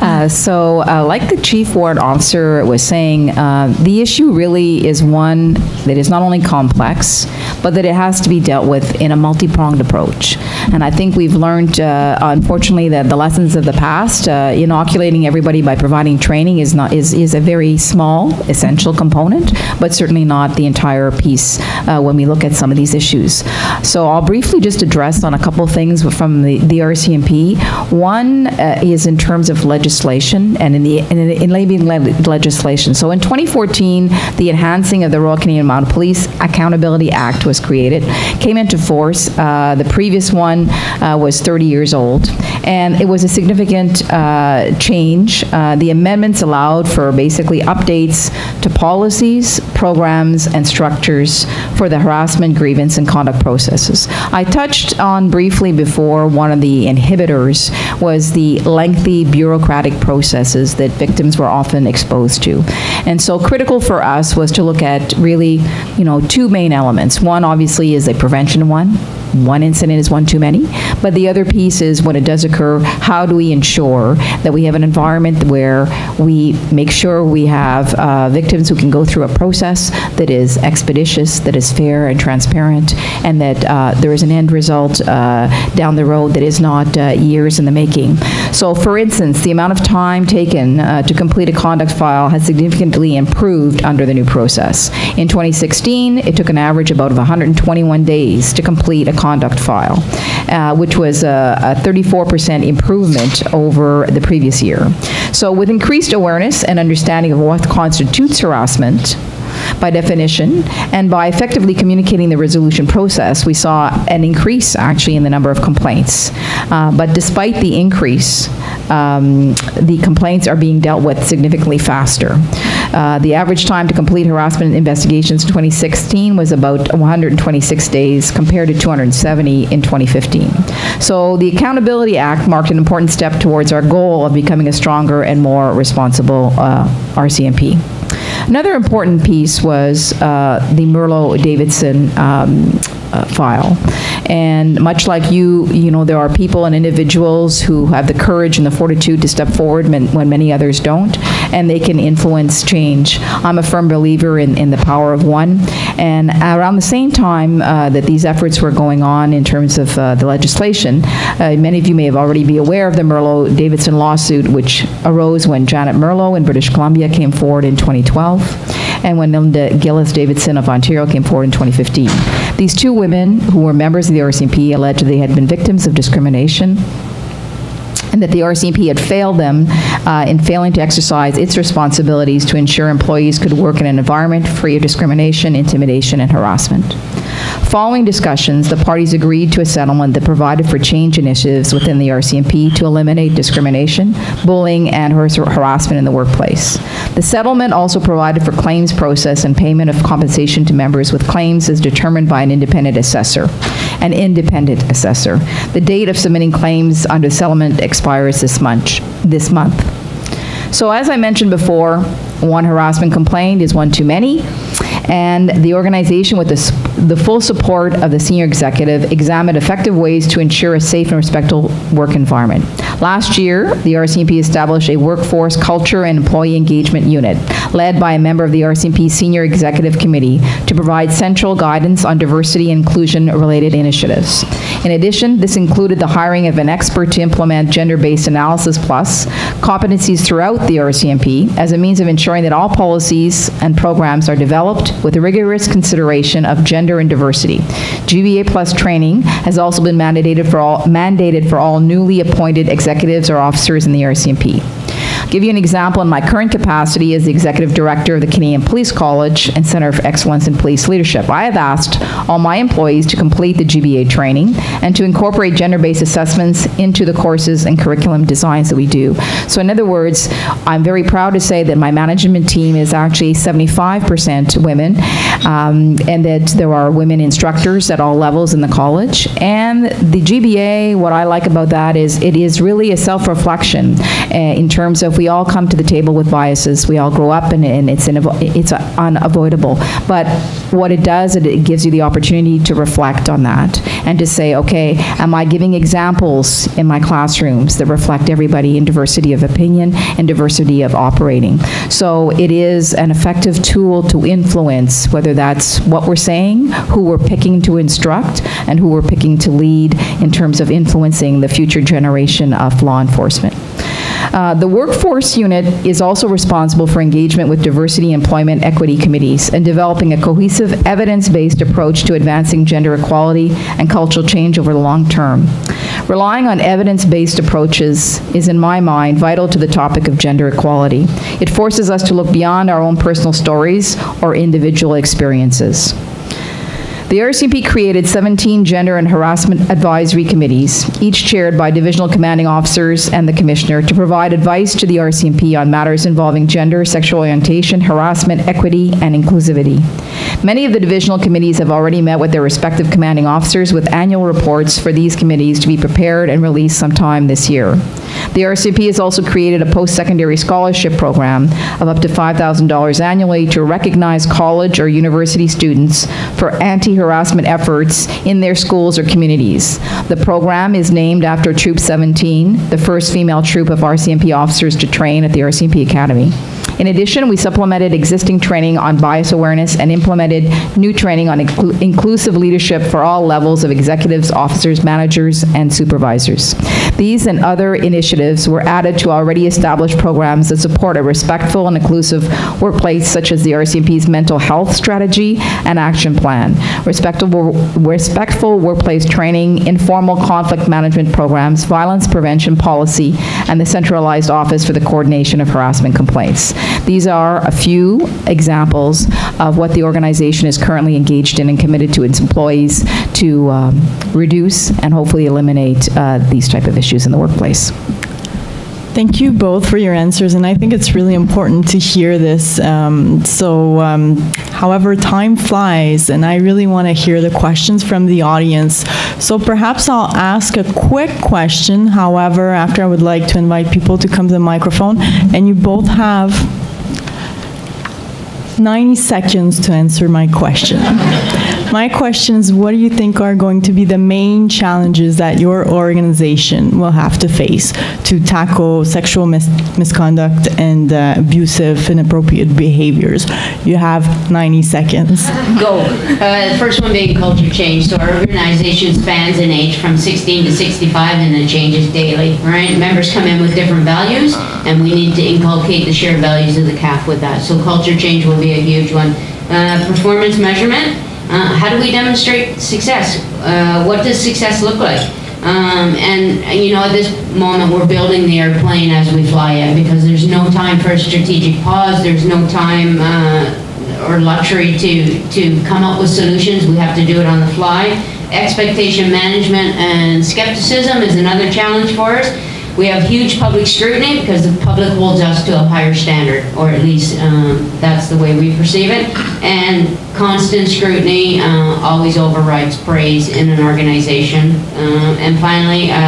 Uh, so, uh, like the Chief Warrant Officer was saying, uh, the issue really is one that is not only complex, but that it has to be dealt with in a multi-pronged approach. And I think we've learned, uh, unfortunately, that the lessons of the past, uh, inoculating everybody by providing training is not is, is a very small, essential component, but certainly not the entire piece uh, when we look at some of these issues. So, I'll briefly just address on a couple of things from the, the R C M P. One uh, is in terms of legislation. Legislation and in the enabling legislation. So in twenty fourteen, the enhancing of the Royal Canadian Mounted Police Accountability Act was created, came into force. Uh, the previous one uh, was thirty years old, and it was a significant uh, change. Uh, the amendments allowed for basically updates to policies, programs, and structures for the harassment, grievance, and conduct processes. I touched on briefly before, one of the inhibitors was the lengthy bureaucratic processes that victims were often exposed to. And so critical for us was to look at really, you know, two main elements. One obviously is a prevention one. One incident is one too many. But the other piece is when it does occur, how do we ensure that we have an environment where we make sure we have uh, victims who can go through a process that is expeditious, that is fair and transparent, and that uh, there is an end result uh, down the road that is not uh, years in the making. So for instance, the amount of time taken uh, to complete a conduct file has significantly improved under the new process. In twenty sixteen, it took an average about of one hundred twenty-one days to complete a conduct file, uh, which was a thirty-four percent improvement over the previous year. So with increased awareness and understanding of what constitutes harassment, by definition, and by effectively communicating the resolution process, we saw an increase actually in the number of complaints. Uh, but despite the increase, um, the complaints are being dealt with significantly faster. Uh, the average time to complete harassment investigations in twenty sixteen was about one hundred twenty-six days compared to two hundred seventy in twenty fifteen. So the Accountability Act marked an important step towards our goal of becoming a stronger and more responsible uh, R C M P. Another important piece was uh, the Merlo-Davidson um, uh, file. And much like you, you know, there are people and individuals who have the courage and the fortitude to step forward when, when many others don't, and they can influence change. I'm a firm believer in, in the power of one. And around the same time uh, that these efforts were going on in terms of uh, the legislation, uh, many of you may have already be aware of the Merlo-Davidson lawsuit, which arose when Janet Merlo in British Columbia came forward in twenty twelve, and when Linda Gillis-Davidson of Ontario came forward in twenty fifteen. These two women, who were members of the R C M P, alleged they had been victims of discrimination, and that the R C M P had failed them uh, in failing to exercise its responsibilities to ensure employees could work in an environment free of discrimination, intimidation, and harassment. Following discussions, the parties agreed to a settlement that provided for change initiatives within the R C M P to eliminate discrimination, bullying, and harassment in the workplace. The settlement also provided for claims process and payment of compensation to members with claims as determined by an independent assessor. An independent assessor. The date of submitting claims under settlement expires this month. This month. So as I mentioned before, one harassment complaint is one too many, and the organization, with the, the full support of the senior executive, examined effective ways to ensure a safe and respectful work environment. Last year, the R C M P established a workforce culture and employee engagement unit, led by a member of the R C M P Senior Executive Committee, to provide central guidance on diversity and inclusion-related initiatives. In addition, this included the hiring of an expert to implement gender-based analysis plus competencies throughout the R C M P as a means of ensuring that all policies and programs are developed with a rigorous consideration of gender and diversity. G B A Plus training has also been mandated for all, mandated for all newly appointed executives or officers in the R C M P. I'll give you an example in my current capacity as the Executive Director of the Canadian Police College and Center for Excellence in Police Leadership. I have asked all my employees to complete the G B A training and to incorporate gender-based assessments into the courses and curriculum designs that we do. So in other words, I'm very proud to say that my management team is actually seventy-five percent women, um, and that there are women instructors at all levels in the college. And the G B A, what I like about that is it is really a self-reflection uh, in terms of we all come to the table with biases. We all grow up, and, and it's, it's unavoidable. But what it does, it, it gives you the opportunity to reflect on that and to say, okay, am I giving examples in my classrooms that reflect everybody in diversity of opinion and diversity of operating? So it is an effective tool to influence, whether that's what we're saying, who we're picking to instruct, and who we're picking to lead in terms of influencing the future generation of law enforcement. Uh, the workforce unit is also responsible for engagement with diversity employment equity committees and developing a cohesive evidence-based approach to advancing gender equality and cultural change over the long term. Relying on evidence-based approaches is, in my mind, vital to the topic of gender equality. It forces us to look beyond our own personal stories or individual experiences. The R C M P created seventeen gender and harassment advisory committees, each chaired by divisional commanding officers and the commissioner, to provide advice to the R C M P on matters involving gender, sexual orientation, harassment, equity, and inclusivity. Many of the divisional committees have already met with their respective commanding officers with annual reports for these committees to be prepared and released sometime this year. The R C M P has also created a post-secondary scholarship program of up to five thousand dollars annually to recognize college or university students for anti harassment efforts in their schools or communities. The program is named after Troop seventeen, the first female troop of R C M P officers to train at the R C M P Academy. In addition, we supplemented existing training on bias awareness and implemented new training on inclu- inclusive leadership for all levels of executives, officers, managers, and supervisors. These and other initiatives were added to already established programs that support a respectful and inclusive workplace, such as the R C M P's mental health strategy and action plan, respectful, respectful workplace training, informal conflict management programs, violence prevention policy, and the centralized office for the coordination of harassment complaints. These are a few examples of what the organization is currently engaged in and committed to its employees to um, reduce and hopefully eliminate uh, these type of issues in the workplace. Thank you both for your answers, and I think it's really important to hear this. Um, so, um, however, time flies, and I really want to hear the questions from the audience. So perhaps I'll ask a quick question. However, after I would like to invite people to come to the microphone, and you both have ninety seconds to answer my question. My question is, what do you think are going to be the main challenges that your organization will have to face to tackle sexual mis misconduct and uh, abusive, inappropriate behaviors? You have ninety seconds. Go. Uh, first one being culture change. So our organization spans in age from sixteen to sixty-five, and it changes daily, right? Members come in with different values, and we need to inculcate the shared values of the C A F with that. So culture change will be a huge one. Uh, performance measurement. Uh, how do we demonstrate success? Uh, what does success look like? Um, and you know, at this moment we're building the airplane as we fly it, because there's no time for a strategic pause, there's no time uh, or luxury to, to come up with solutions. We have to do it on the fly. Expectation management and skepticism is another challenge for us. We have huge public scrutiny because the public holds us to a higher standard, or at least um, that's the way we perceive it. And constant scrutiny uh, always overrides praise in an organization. Uh, and finally, uh,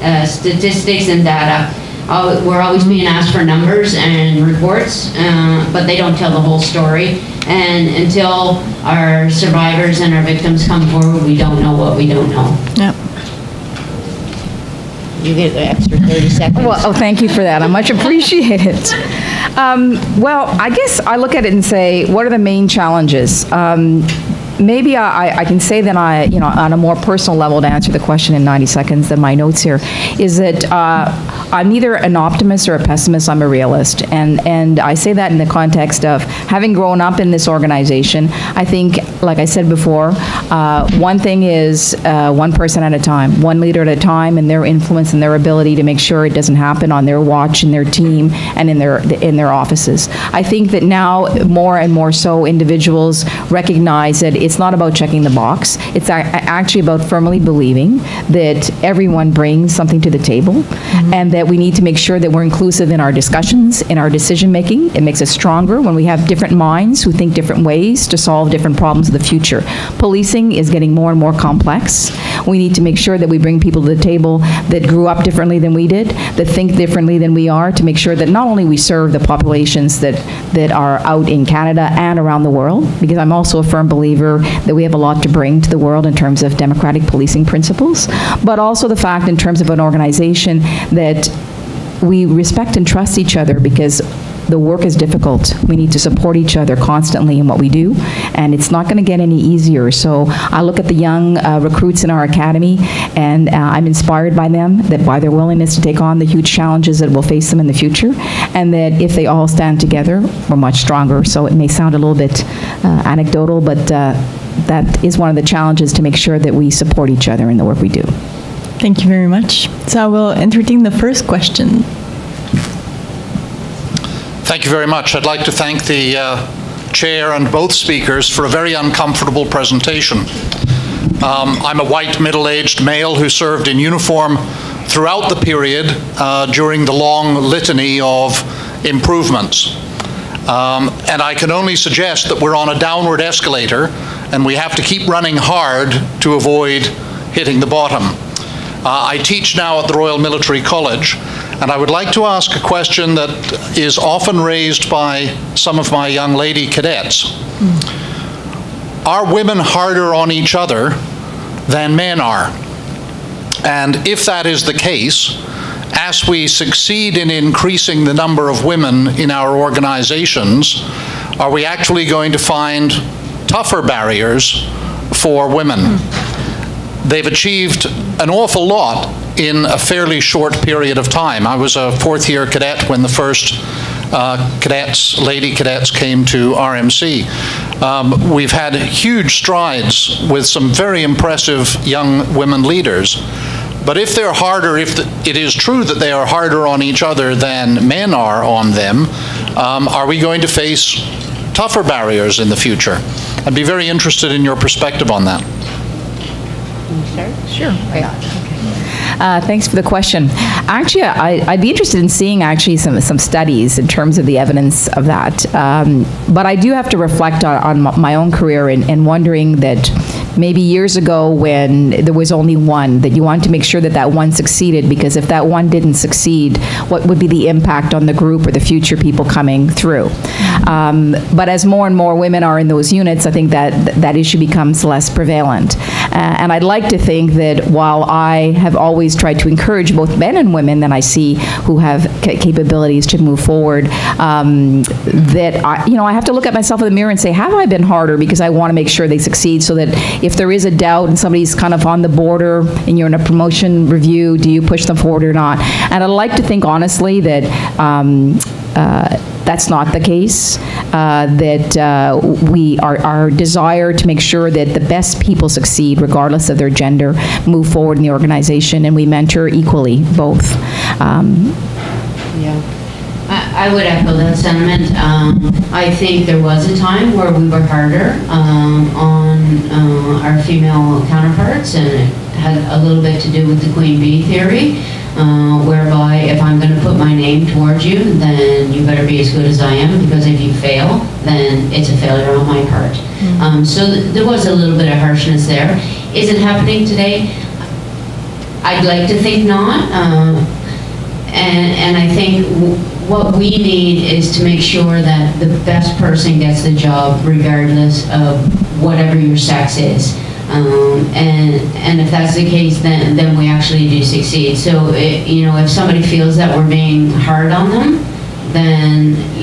uh, statistics and data. Uh, we're always being asked for numbers and reports, uh, but they don't tell the whole story. And until our survivors and our victims come forward, we don't know what we don't know. Yep. You get an extra thirty seconds. Well, oh, thank you for that. I much appreciate it. Um, well, I guess I look at it and say, what are the main challenges? Um, maybe I, I can say that I, you know, on a more personal level, to answer the question in ninety seconds than my notes here, is that uh, I'm neither an optimist or a pessimist, I'm a realist. And, and I say that in the context of having grown up in this organization. I think, like I said before, uh, one thing is uh, one person at a time, one leader at a time, and their influence and their ability to make sure it doesn't happen on their watch, in their team, and in their, in their offices. I think that now more and more so individuals recognize that it's It's not about checking the box. It's actually about firmly believing that everyone brings something to the table, mm-hmm. and that we need to make sure that we're inclusive in our discussions, in our decision making. It makes us stronger when we have different minds who think different ways to solve different problems of the future. Policing is getting more and more complex. We need to make sure that we bring people to the table that grew up differently than we did, that think differently than we are, to make sure that not only we serve the populations that, that are out in Canada and around the world, because I'm also a firm believer that we have a lot to bring to the world in terms of democratic policing principles, but also the fact in terms of an organization that we respect and trust each other, because the work is difficult. We need to support each other constantly in what we do, and it's not going to get any easier. So I look at the young uh, recruits in our academy, and uh, I'm inspired by them, that by their willingness to take on the huge challenges that will face them in the future, and that if they all stand together, we're much stronger. So it may sound a little bit uh, anecdotal, but uh, that is one of the challenges, to make sure that we support each other in the work we do. Thank you very much. So I will entertain the first question. Thank you very much. I'd like to thank the uh, chair and both speakers for a very uncomfortable presentation. Um, I'm a white middle-aged male who served in uniform throughout the period uh, during the long litany of improvements. Um, and I can only suggest that we're on a downward escalator, and we have to keep running hard to avoid hitting the bottom. Uh, I teach now at the Royal Military College, and I would like to ask a question that is often raised by some of my young lady cadets. Mm. Are women harder on each other than men are? And if that is the case, as we succeed in increasing the number of women in our organizations, are we actually going to find tougher barriers for women? Mm. They've achieved an awful lot in a fairly short period of time. I was a fourth year cadet when the first uh, cadets, lady cadets came to R M C. Um, we've had huge strides with some very impressive young women leaders. But if they're harder, if the, it is true that they are harder on each other than men are on them, um, are we going to face tougher barriers in the future? I'd be very interested in your perspective on that. Sure. Why not? Okay. Uh, thanks for the question. Actually, I, I'd be interested in seeing actually some some studies in terms of the evidence of that. Um, but I do have to reflect on, on my own career and, and wondering that maybe years ago when there was only one, that you wanted to make sure that that one succeeded, because if that one didn't succeed, what would be the impact on the group or the future people coming through? Um, but as more and more women are in those units, I think that that issue becomes less prevalent. Uh, and I'd like to think that while I have always tried to encourage both men and women that I see who have ca capabilities to move forward, um, that I, you know, I have to look at myself in the mirror and say, have I been harder? Because I want to make sure they succeed, so that if there is a doubt and somebody's kind of on the border and you're in a promotion review, do you push them forward or not? And I'd like to think honestly that um, uh, that's not the case, uh, that uh, we are, our desire to make sure that the best people succeed regardless of their gender, move forward in the organization, and we mentor equally both. Um, yeah. I would echo that sentiment. Um, I think there was a time where we were harder um, on uh, our female counterparts, and it had a little bit to do with the queen bee theory, uh, whereby if I'm going to put my name towards you, then you better be as good as I am, because if you fail, then it's a failure on my part. Mm-hmm. um, so th there was a little bit of harshness there. Is it happening today? I'd like to think not. Uh, And, and I think w what we need is to make sure that the best person gets the job regardless of whatever your sex is. Um, and, and if that's the case, then, then we actually do succeed. So, it, you know, if somebody feels that we're being hard on them, then,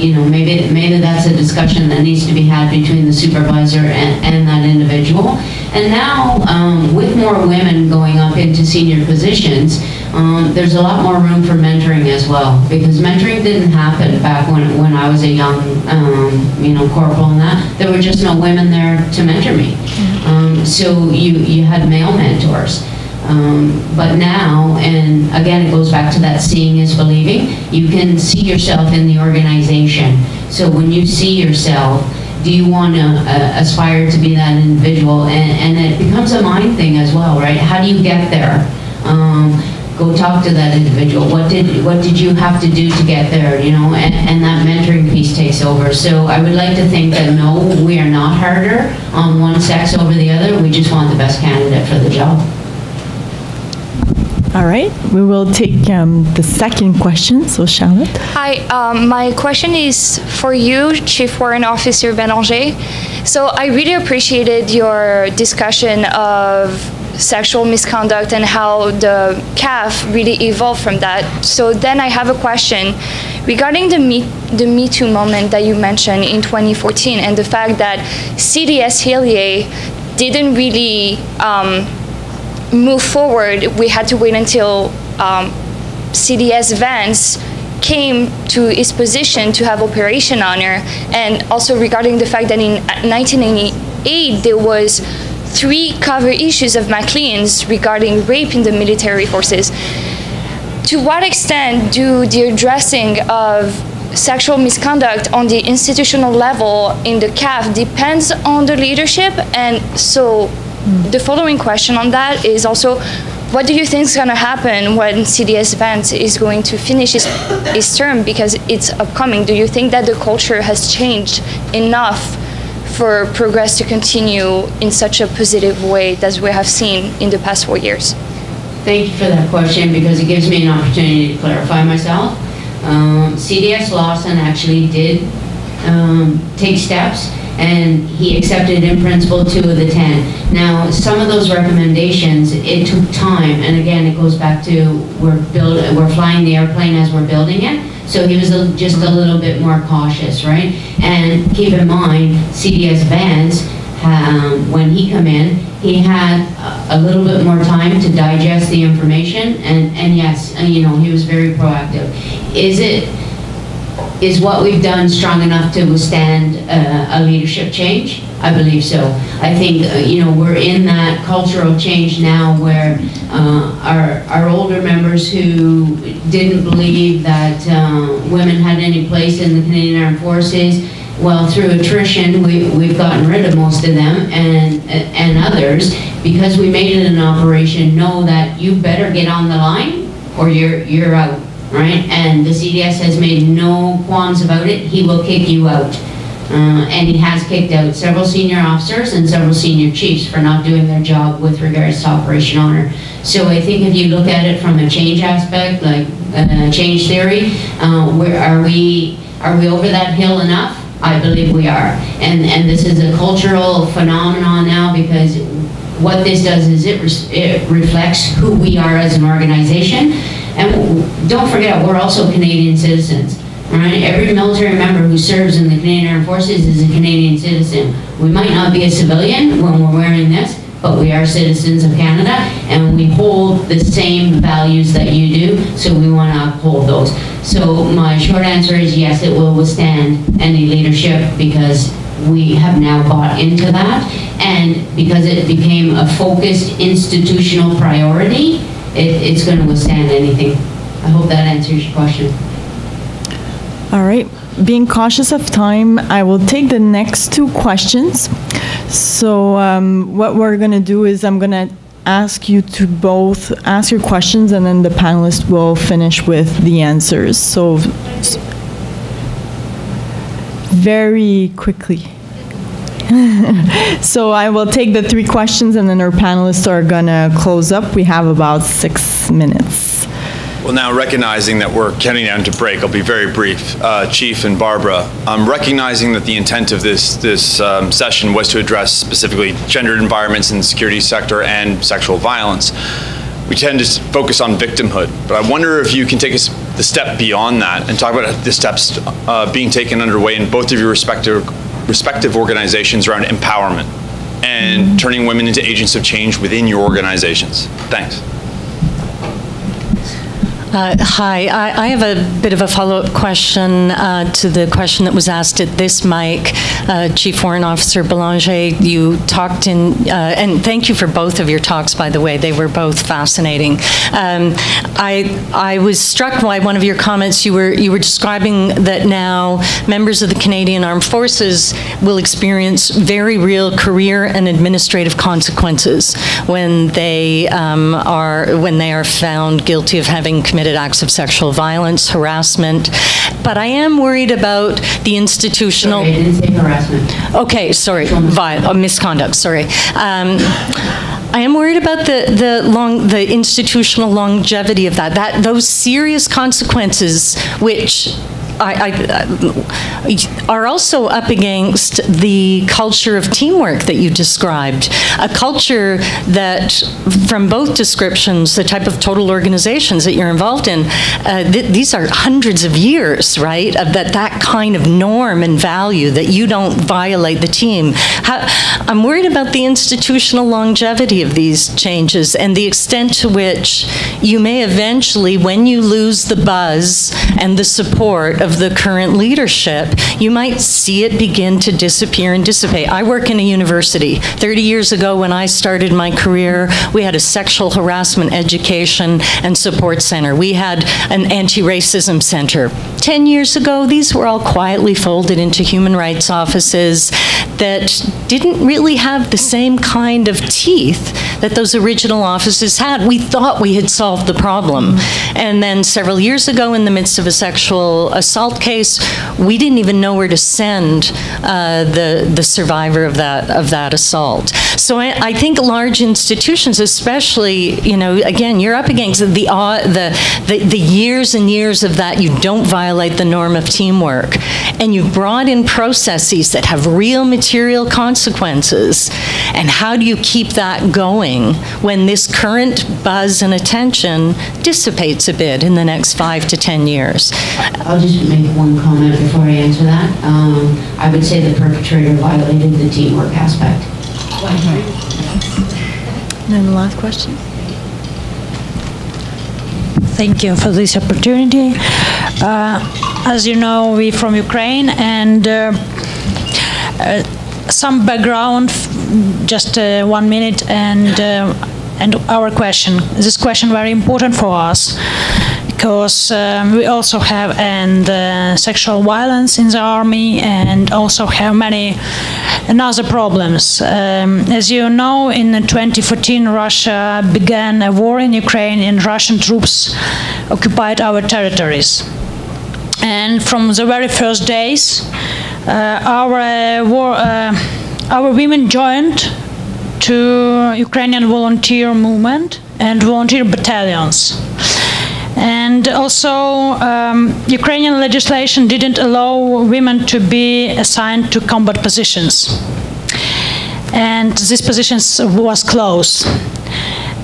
you know, maybe, maybe that's a discussion that needs to be had between the supervisor and, and that individual. And now, um, with more women going up into senior positions, um, there's a lot more room for mentoring as well, because mentoring didn't happen back when, when I was a young, um, you know, corporal and that. There were just no women there to mentor me. Um, so you, you had male mentors. Um, but now, and again, it goes back to that seeing is believing, you can see yourself in the organization. So when you see yourself, do you want to uh, aspire to be that individual? And, and it becomes a mind thing as well, right? How do you get there? Um, go talk to that individual. What did, what did you have to do to get there, you know? And, and that mentoring piece takes over. So I would like to think that no, we are not harder on one sex over the other. We just want the best candidate for the job. All right, we will take um, the second question, so Charlotte. Hi, um, my question is for you, Chief Warrant Officer Bélanger. So I really appreciated your discussion of sexual misconduct and how the C A F really evolved from that. So then I have a question regarding the Me, the Me Too moment that you mentioned in twenty fourteen, and the fact that C D S Hillier didn't really um, move forward. We had to wait until um, C D S Vance came to his position to have Operation Honor, and also regarding the fact that in nineteen ninety-eight there was three cover issues of Maclean's regarding rape in the military forces. To what extent do the addressing of sexual misconduct on the institutional level in the C A F depends on the leadership? And so the following question on that is also, what do you think is going to happen when C D S Vance is going to finish his, his term, because it's upcoming? Do you think that the culture has changed enough for progress to continue in such a positive way as we have seen in the past four years? Thank you for that question, because it gives me an opportunity to clarify myself. Um, C D S Lawson actually did um, take steps, and he accepted in principle two of the ten. Now, some of those recommendations, it took time, and again, it goes back to we're build, we're flying the airplane as we're building it. So he was a, just a little bit more cautious, right? And keep in mind, C D S Vance, um, when he come in, he had a little bit more time to digest the information, and and yes, you know, he was very proactive. Is it? Is what we've done strong enough to withstand uh, a leadership change? I believe so. I think uh, you know, we're in that cultural change now where uh, our, our older members who didn't believe that uh, women had any place in the Canadian Armed Forces, well, through attrition, we, we've gotten rid of most of them, and, and others, because we made it an operation, know that you better get on the line or you're, you're out. Right? And the C D S has made no qualms about it. He will kick you out. Uh, and he has kicked out several senior officers and several senior chiefs for not doing their job with regards to Operation Honor. So I think if you look at it from a change aspect, like uh, change theory, uh, where are we? Are we over that hill enough? I believe we are, and and this is a cultural phenomenon now, because what this does is it, re it reflects who we are as an organization. And don't forget, we're also Canadian citizens. Right? Every military member who serves in the Canadian Armed Forces is a Canadian citizen. We might not be a civilian when we're wearing this, but we are citizens of Canada, and we hold the same values that you do, so we want to uphold those. So my short answer is yes, it will withstand any leadership, because we have now bought into that, and because it became a focused institutional priority, it, it's going to withstand anything. I hope that answers your question. All right. Being cautious of time, I will take the next two questions. So um, what we're going to do is I'm going to ask you to both ask your questions, and then the panelists will finish with the answers. So very quickly. So I will take the three questions, and then our panelists are going to close up. We have about six minutes. Well, now recognizing that we're counting down to break, I'll be very brief. Uh, Chief and Barbara, um, recognizing that the intent of this, this um, session was to address specifically gendered environments in the security sector and sexual violence, we tend to focus on victimhood. But I wonder if you can take us the step beyond that and talk about the steps uh, being taken underway in both of your respective, respective organizations around empowerment and turning women into agents of change within your organizations. Thanks. Uh, hi, I, I have a bit of a follow-up question uh, to the question that was asked at this mic. Uh, Chief Warrant Officer Bélanger, you talked in, uh, and thank you for both of your talks, by the way. They were both fascinating. Um, I I was struck by one of your comments. You were you were describing that now members of the Canadian Armed Forces will experience very real career and administrative consequences when they um, are when they are found guilty of having committed committed acts of sexual violence, harassment, but I am worried about the institutional. Sorry, I didn't say harassment. Okay, sorry, Vi- misconduct. Sorry. Um, I am worried about the the long the institutional longevity of that that those serious consequences, which I, I, I, are also up against the culture of teamwork that you described, a culture that, from both descriptions, the type of total organizations that you're involved in, uh, th these are hundreds of years, right, of that, that kind of norm and value that you don't violate the team. How, I'm worried about the institutional longevity of these changes and the extent to which you may eventually, when you lose the buzz and the support of of the current leadership, you might see it begin to disappear and dissipate. I work in a university. thirty years ago when I started my career, we had a sexual harassment education and support center. We had an anti-racism center. ten years ago, these were all quietly folded into human rights offices that didn't really have the same kind of teeth that those original offices had. We thought we had solved the problem. And then several years ago, in the midst of a sexual assault assault case, we didn't even know where to send uh, the the survivor of that of that assault. So I, I think large institutions, especially, you know, again, you're up against the, uh, the the the years and years of that. You don't violate the norm of teamwork, and you've brought in processes that have real material consequences. And how do you keep that going when this current buzz and attention dissipates a bit in the next five to ten years? I'll just make one comment before I answer that. Um, I would say the perpetrator violated the teamwork aspect. And then the last question. Thank you for this opportunity. Uh, as you know, we're from Ukraine, and uh, uh, some background, just uh, one minute, and, uh, and our question. This question very important for us, because um, we also have and uh, sexual violence in the army, and also have many another problems. Um, as you know, in twenty fourteen, Russia began a war in Ukraine, and Russian troops occupied our territories. And from the very first days, uh, our uh, war, uh, our women joined to Ukrainian volunteer movement and volunteer battalions. And also, um, Ukrainian legislation didn't allow women to be assigned to combat positions. And these positions was closed.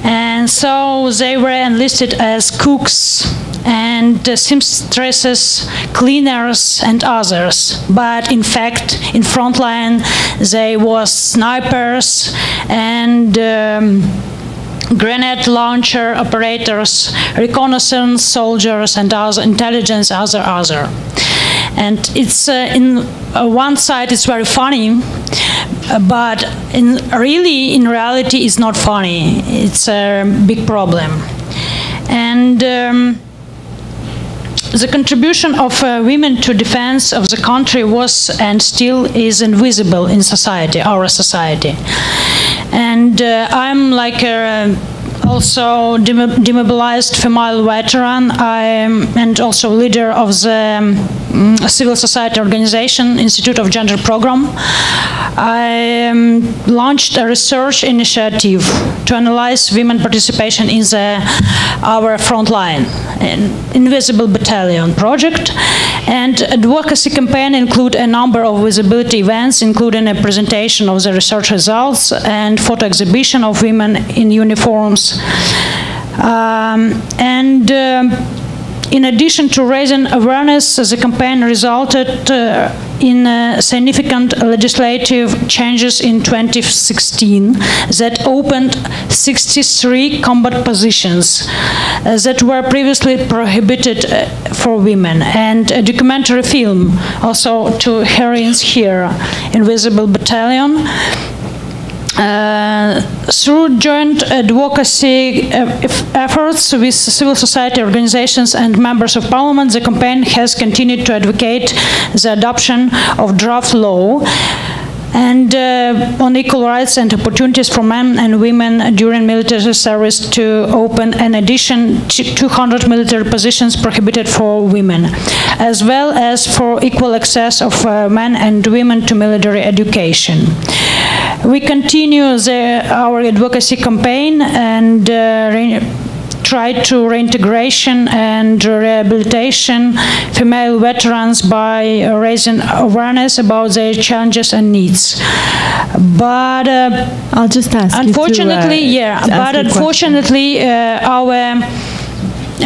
And so they were enlisted as cooks and uh, seamstresses, cleaners, and others. But in fact, in frontline, they was snipers and um, grenade launcher operators, reconnaissance soldiers, and other intelligence, other, other. And it's uh, in uh, one side, it's very funny, uh, but in really, in reality, it's not funny. It's a big problem. And um, the contribution of uh, women to defense of the country was and still is invisible in society, our society. And uh, I'm like a, also demobilized female veteran. I am and also leader of the um, civil society organization, Institute of Gender Program. I um, launched a research initiative to analyze women participation in the, our frontline, an Invisible Battalion project. And advocacy campaign include a number of visibility events, including a presentation of the research results and photo exhibition of women in uniforms. Um, and um, in addition to raising awareness, the campaign resulted uh, in uh, significant legislative changes in twenty sixteen that opened sixty-three combat positions uh, that were previously prohibited uh, for women. And a documentary film, also to heroines here, Invisible Battalion. Uh, through joint advocacy efforts with civil society organizations and members of parliament, the campaign has continued to advocate the adoption of draft law and uh, on equal rights and opportunities for men and women during military service to open an addition to two hundred military positions prohibited for women, as well as for equal access of uh, men and women to military education. We continue the, our advocacy campaign and uh, try to reintegration and rehabilitation female veterans by raising awareness about their challenges and needs. But uh, I'll just ask unfortunately, you to, uh, yeah, but unfortunately, uh, our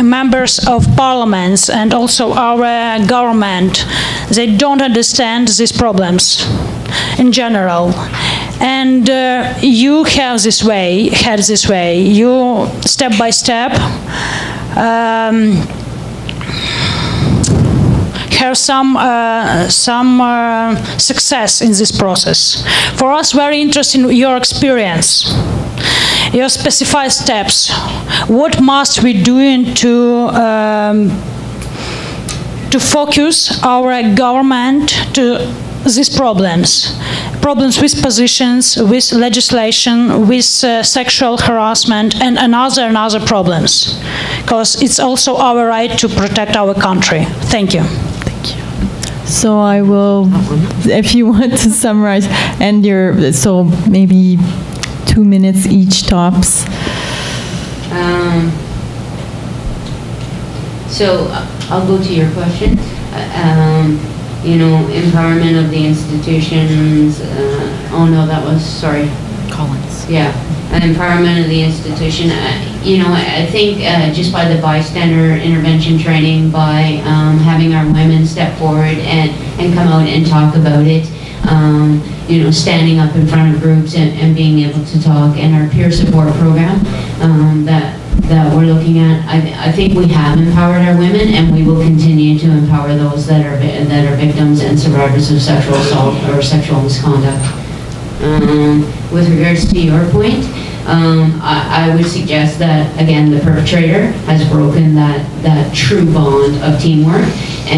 members of parliaments and also our government, they don't understand these problems in general. And uh, you have this way, had this way, you step by step um, have some, uh, some uh, success in this process. For us, very interesting your experience, your specified steps. What must we do to um, to focus our government to these problems? Problems with positions, with legislation, with uh, sexual harassment, and another and other problems, because it's also our right to protect our country. Thank you. Thank you. So I will, if you want to summarize, and your so maybe two minutes each tops. Um, so I'll go to your question. Um, You know, empowerment of the institutions. Uh, oh no, that was sorry. Collins. Yeah, empowerment of the institution. Uh, you know, I think uh, just by the bystander intervention training, by um, having our women step forward and and come out and talk about it. Um, you know, standing up in front of groups and, and being able to talk, and our peer support program um, that that we're looking at. I, th I think we have empowered our women, and we will continue to empower those that are that are victims and survivors of sexual assault or sexual misconduct. Um, with regards to your point, um, I, I would suggest that again the perpetrator has broken that that true bond of teamwork,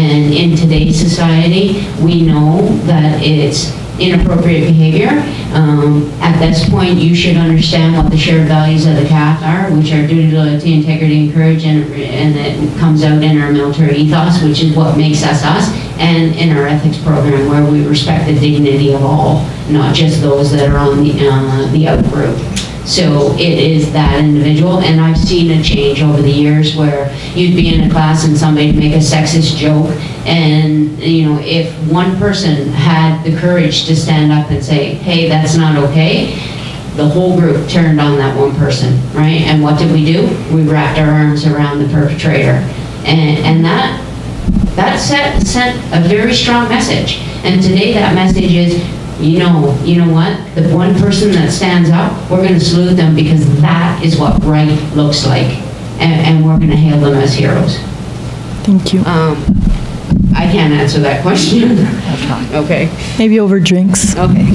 and in today's society, we know that it's inappropriate behavior. Um, at this point, you should understand what the shared values of the C A F are, which are duty, loyalty, integrity, and courage, and, and it comes out in our military ethos, which is what makes us us, and in our ethics program, where we respect the dignity of all, not just those that are on the, uh, the out group. So it is that individual, and I've seen a change over the years where you'd be in a class and somebody'd make a sexist joke, and you know, if one person had the courage to stand up and say, hey, that's not okay, the whole group turned on that one person, right? And what did we do? We wrapped our arms around the perpetrator. And, and that, that set, sent a very strong message. And today that message is, you know, you know what? The one person that stands up, we're gonna salute them because that is what right looks like. And, and we're gonna hail them as heroes. Thank you. Um, I can't answer that question. Okay. Maybe over drinks. Okay.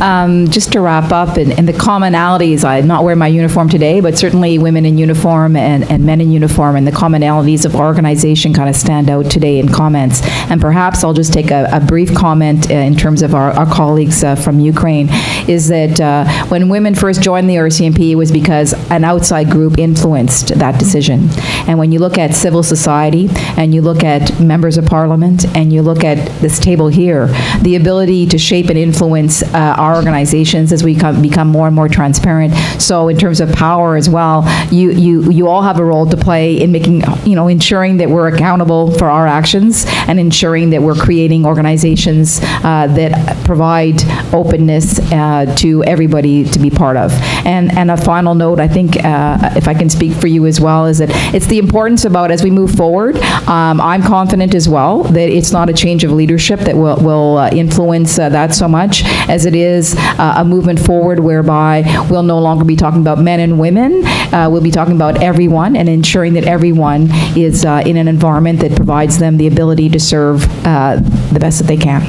Um, just to wrap up, and, and the commonalities, I'm not wearing my uniform today, but certainly women in uniform and, and men in uniform, and the commonalities of our organization kind of stand out today in comments. And perhaps I'll just take a, a brief comment uh, in terms of our, our colleagues uh, from Ukraine, is that uh, when women first joined the R C M P, it was because an outside group influenced that decision. And when you look at civil society, and you look at members of Parliament, and you look at this table here, the ability to shape and influence uh, our organizations as we come, become more and more transparent. So in terms of power as well, you, you, you all have a role to play in making, you know, ensuring that we're accountable for our actions, and ensuring that we're creating organizations uh, that provide openness uh, to everybody to be part of. And, and a final note, I think, uh, if I can speak for you as well, is that it's the importance about as we move forward, um, I'm confident as well that it's not a change of leadership that will, will uh, influence uh, that so much as it is uh, a movement forward whereby we'll no longer be talking about men and women, uh, we'll be talking about everyone, and ensuring that everyone is uh, in an environment that provides them the ability to serve uh, the best that they can.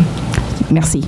Merci.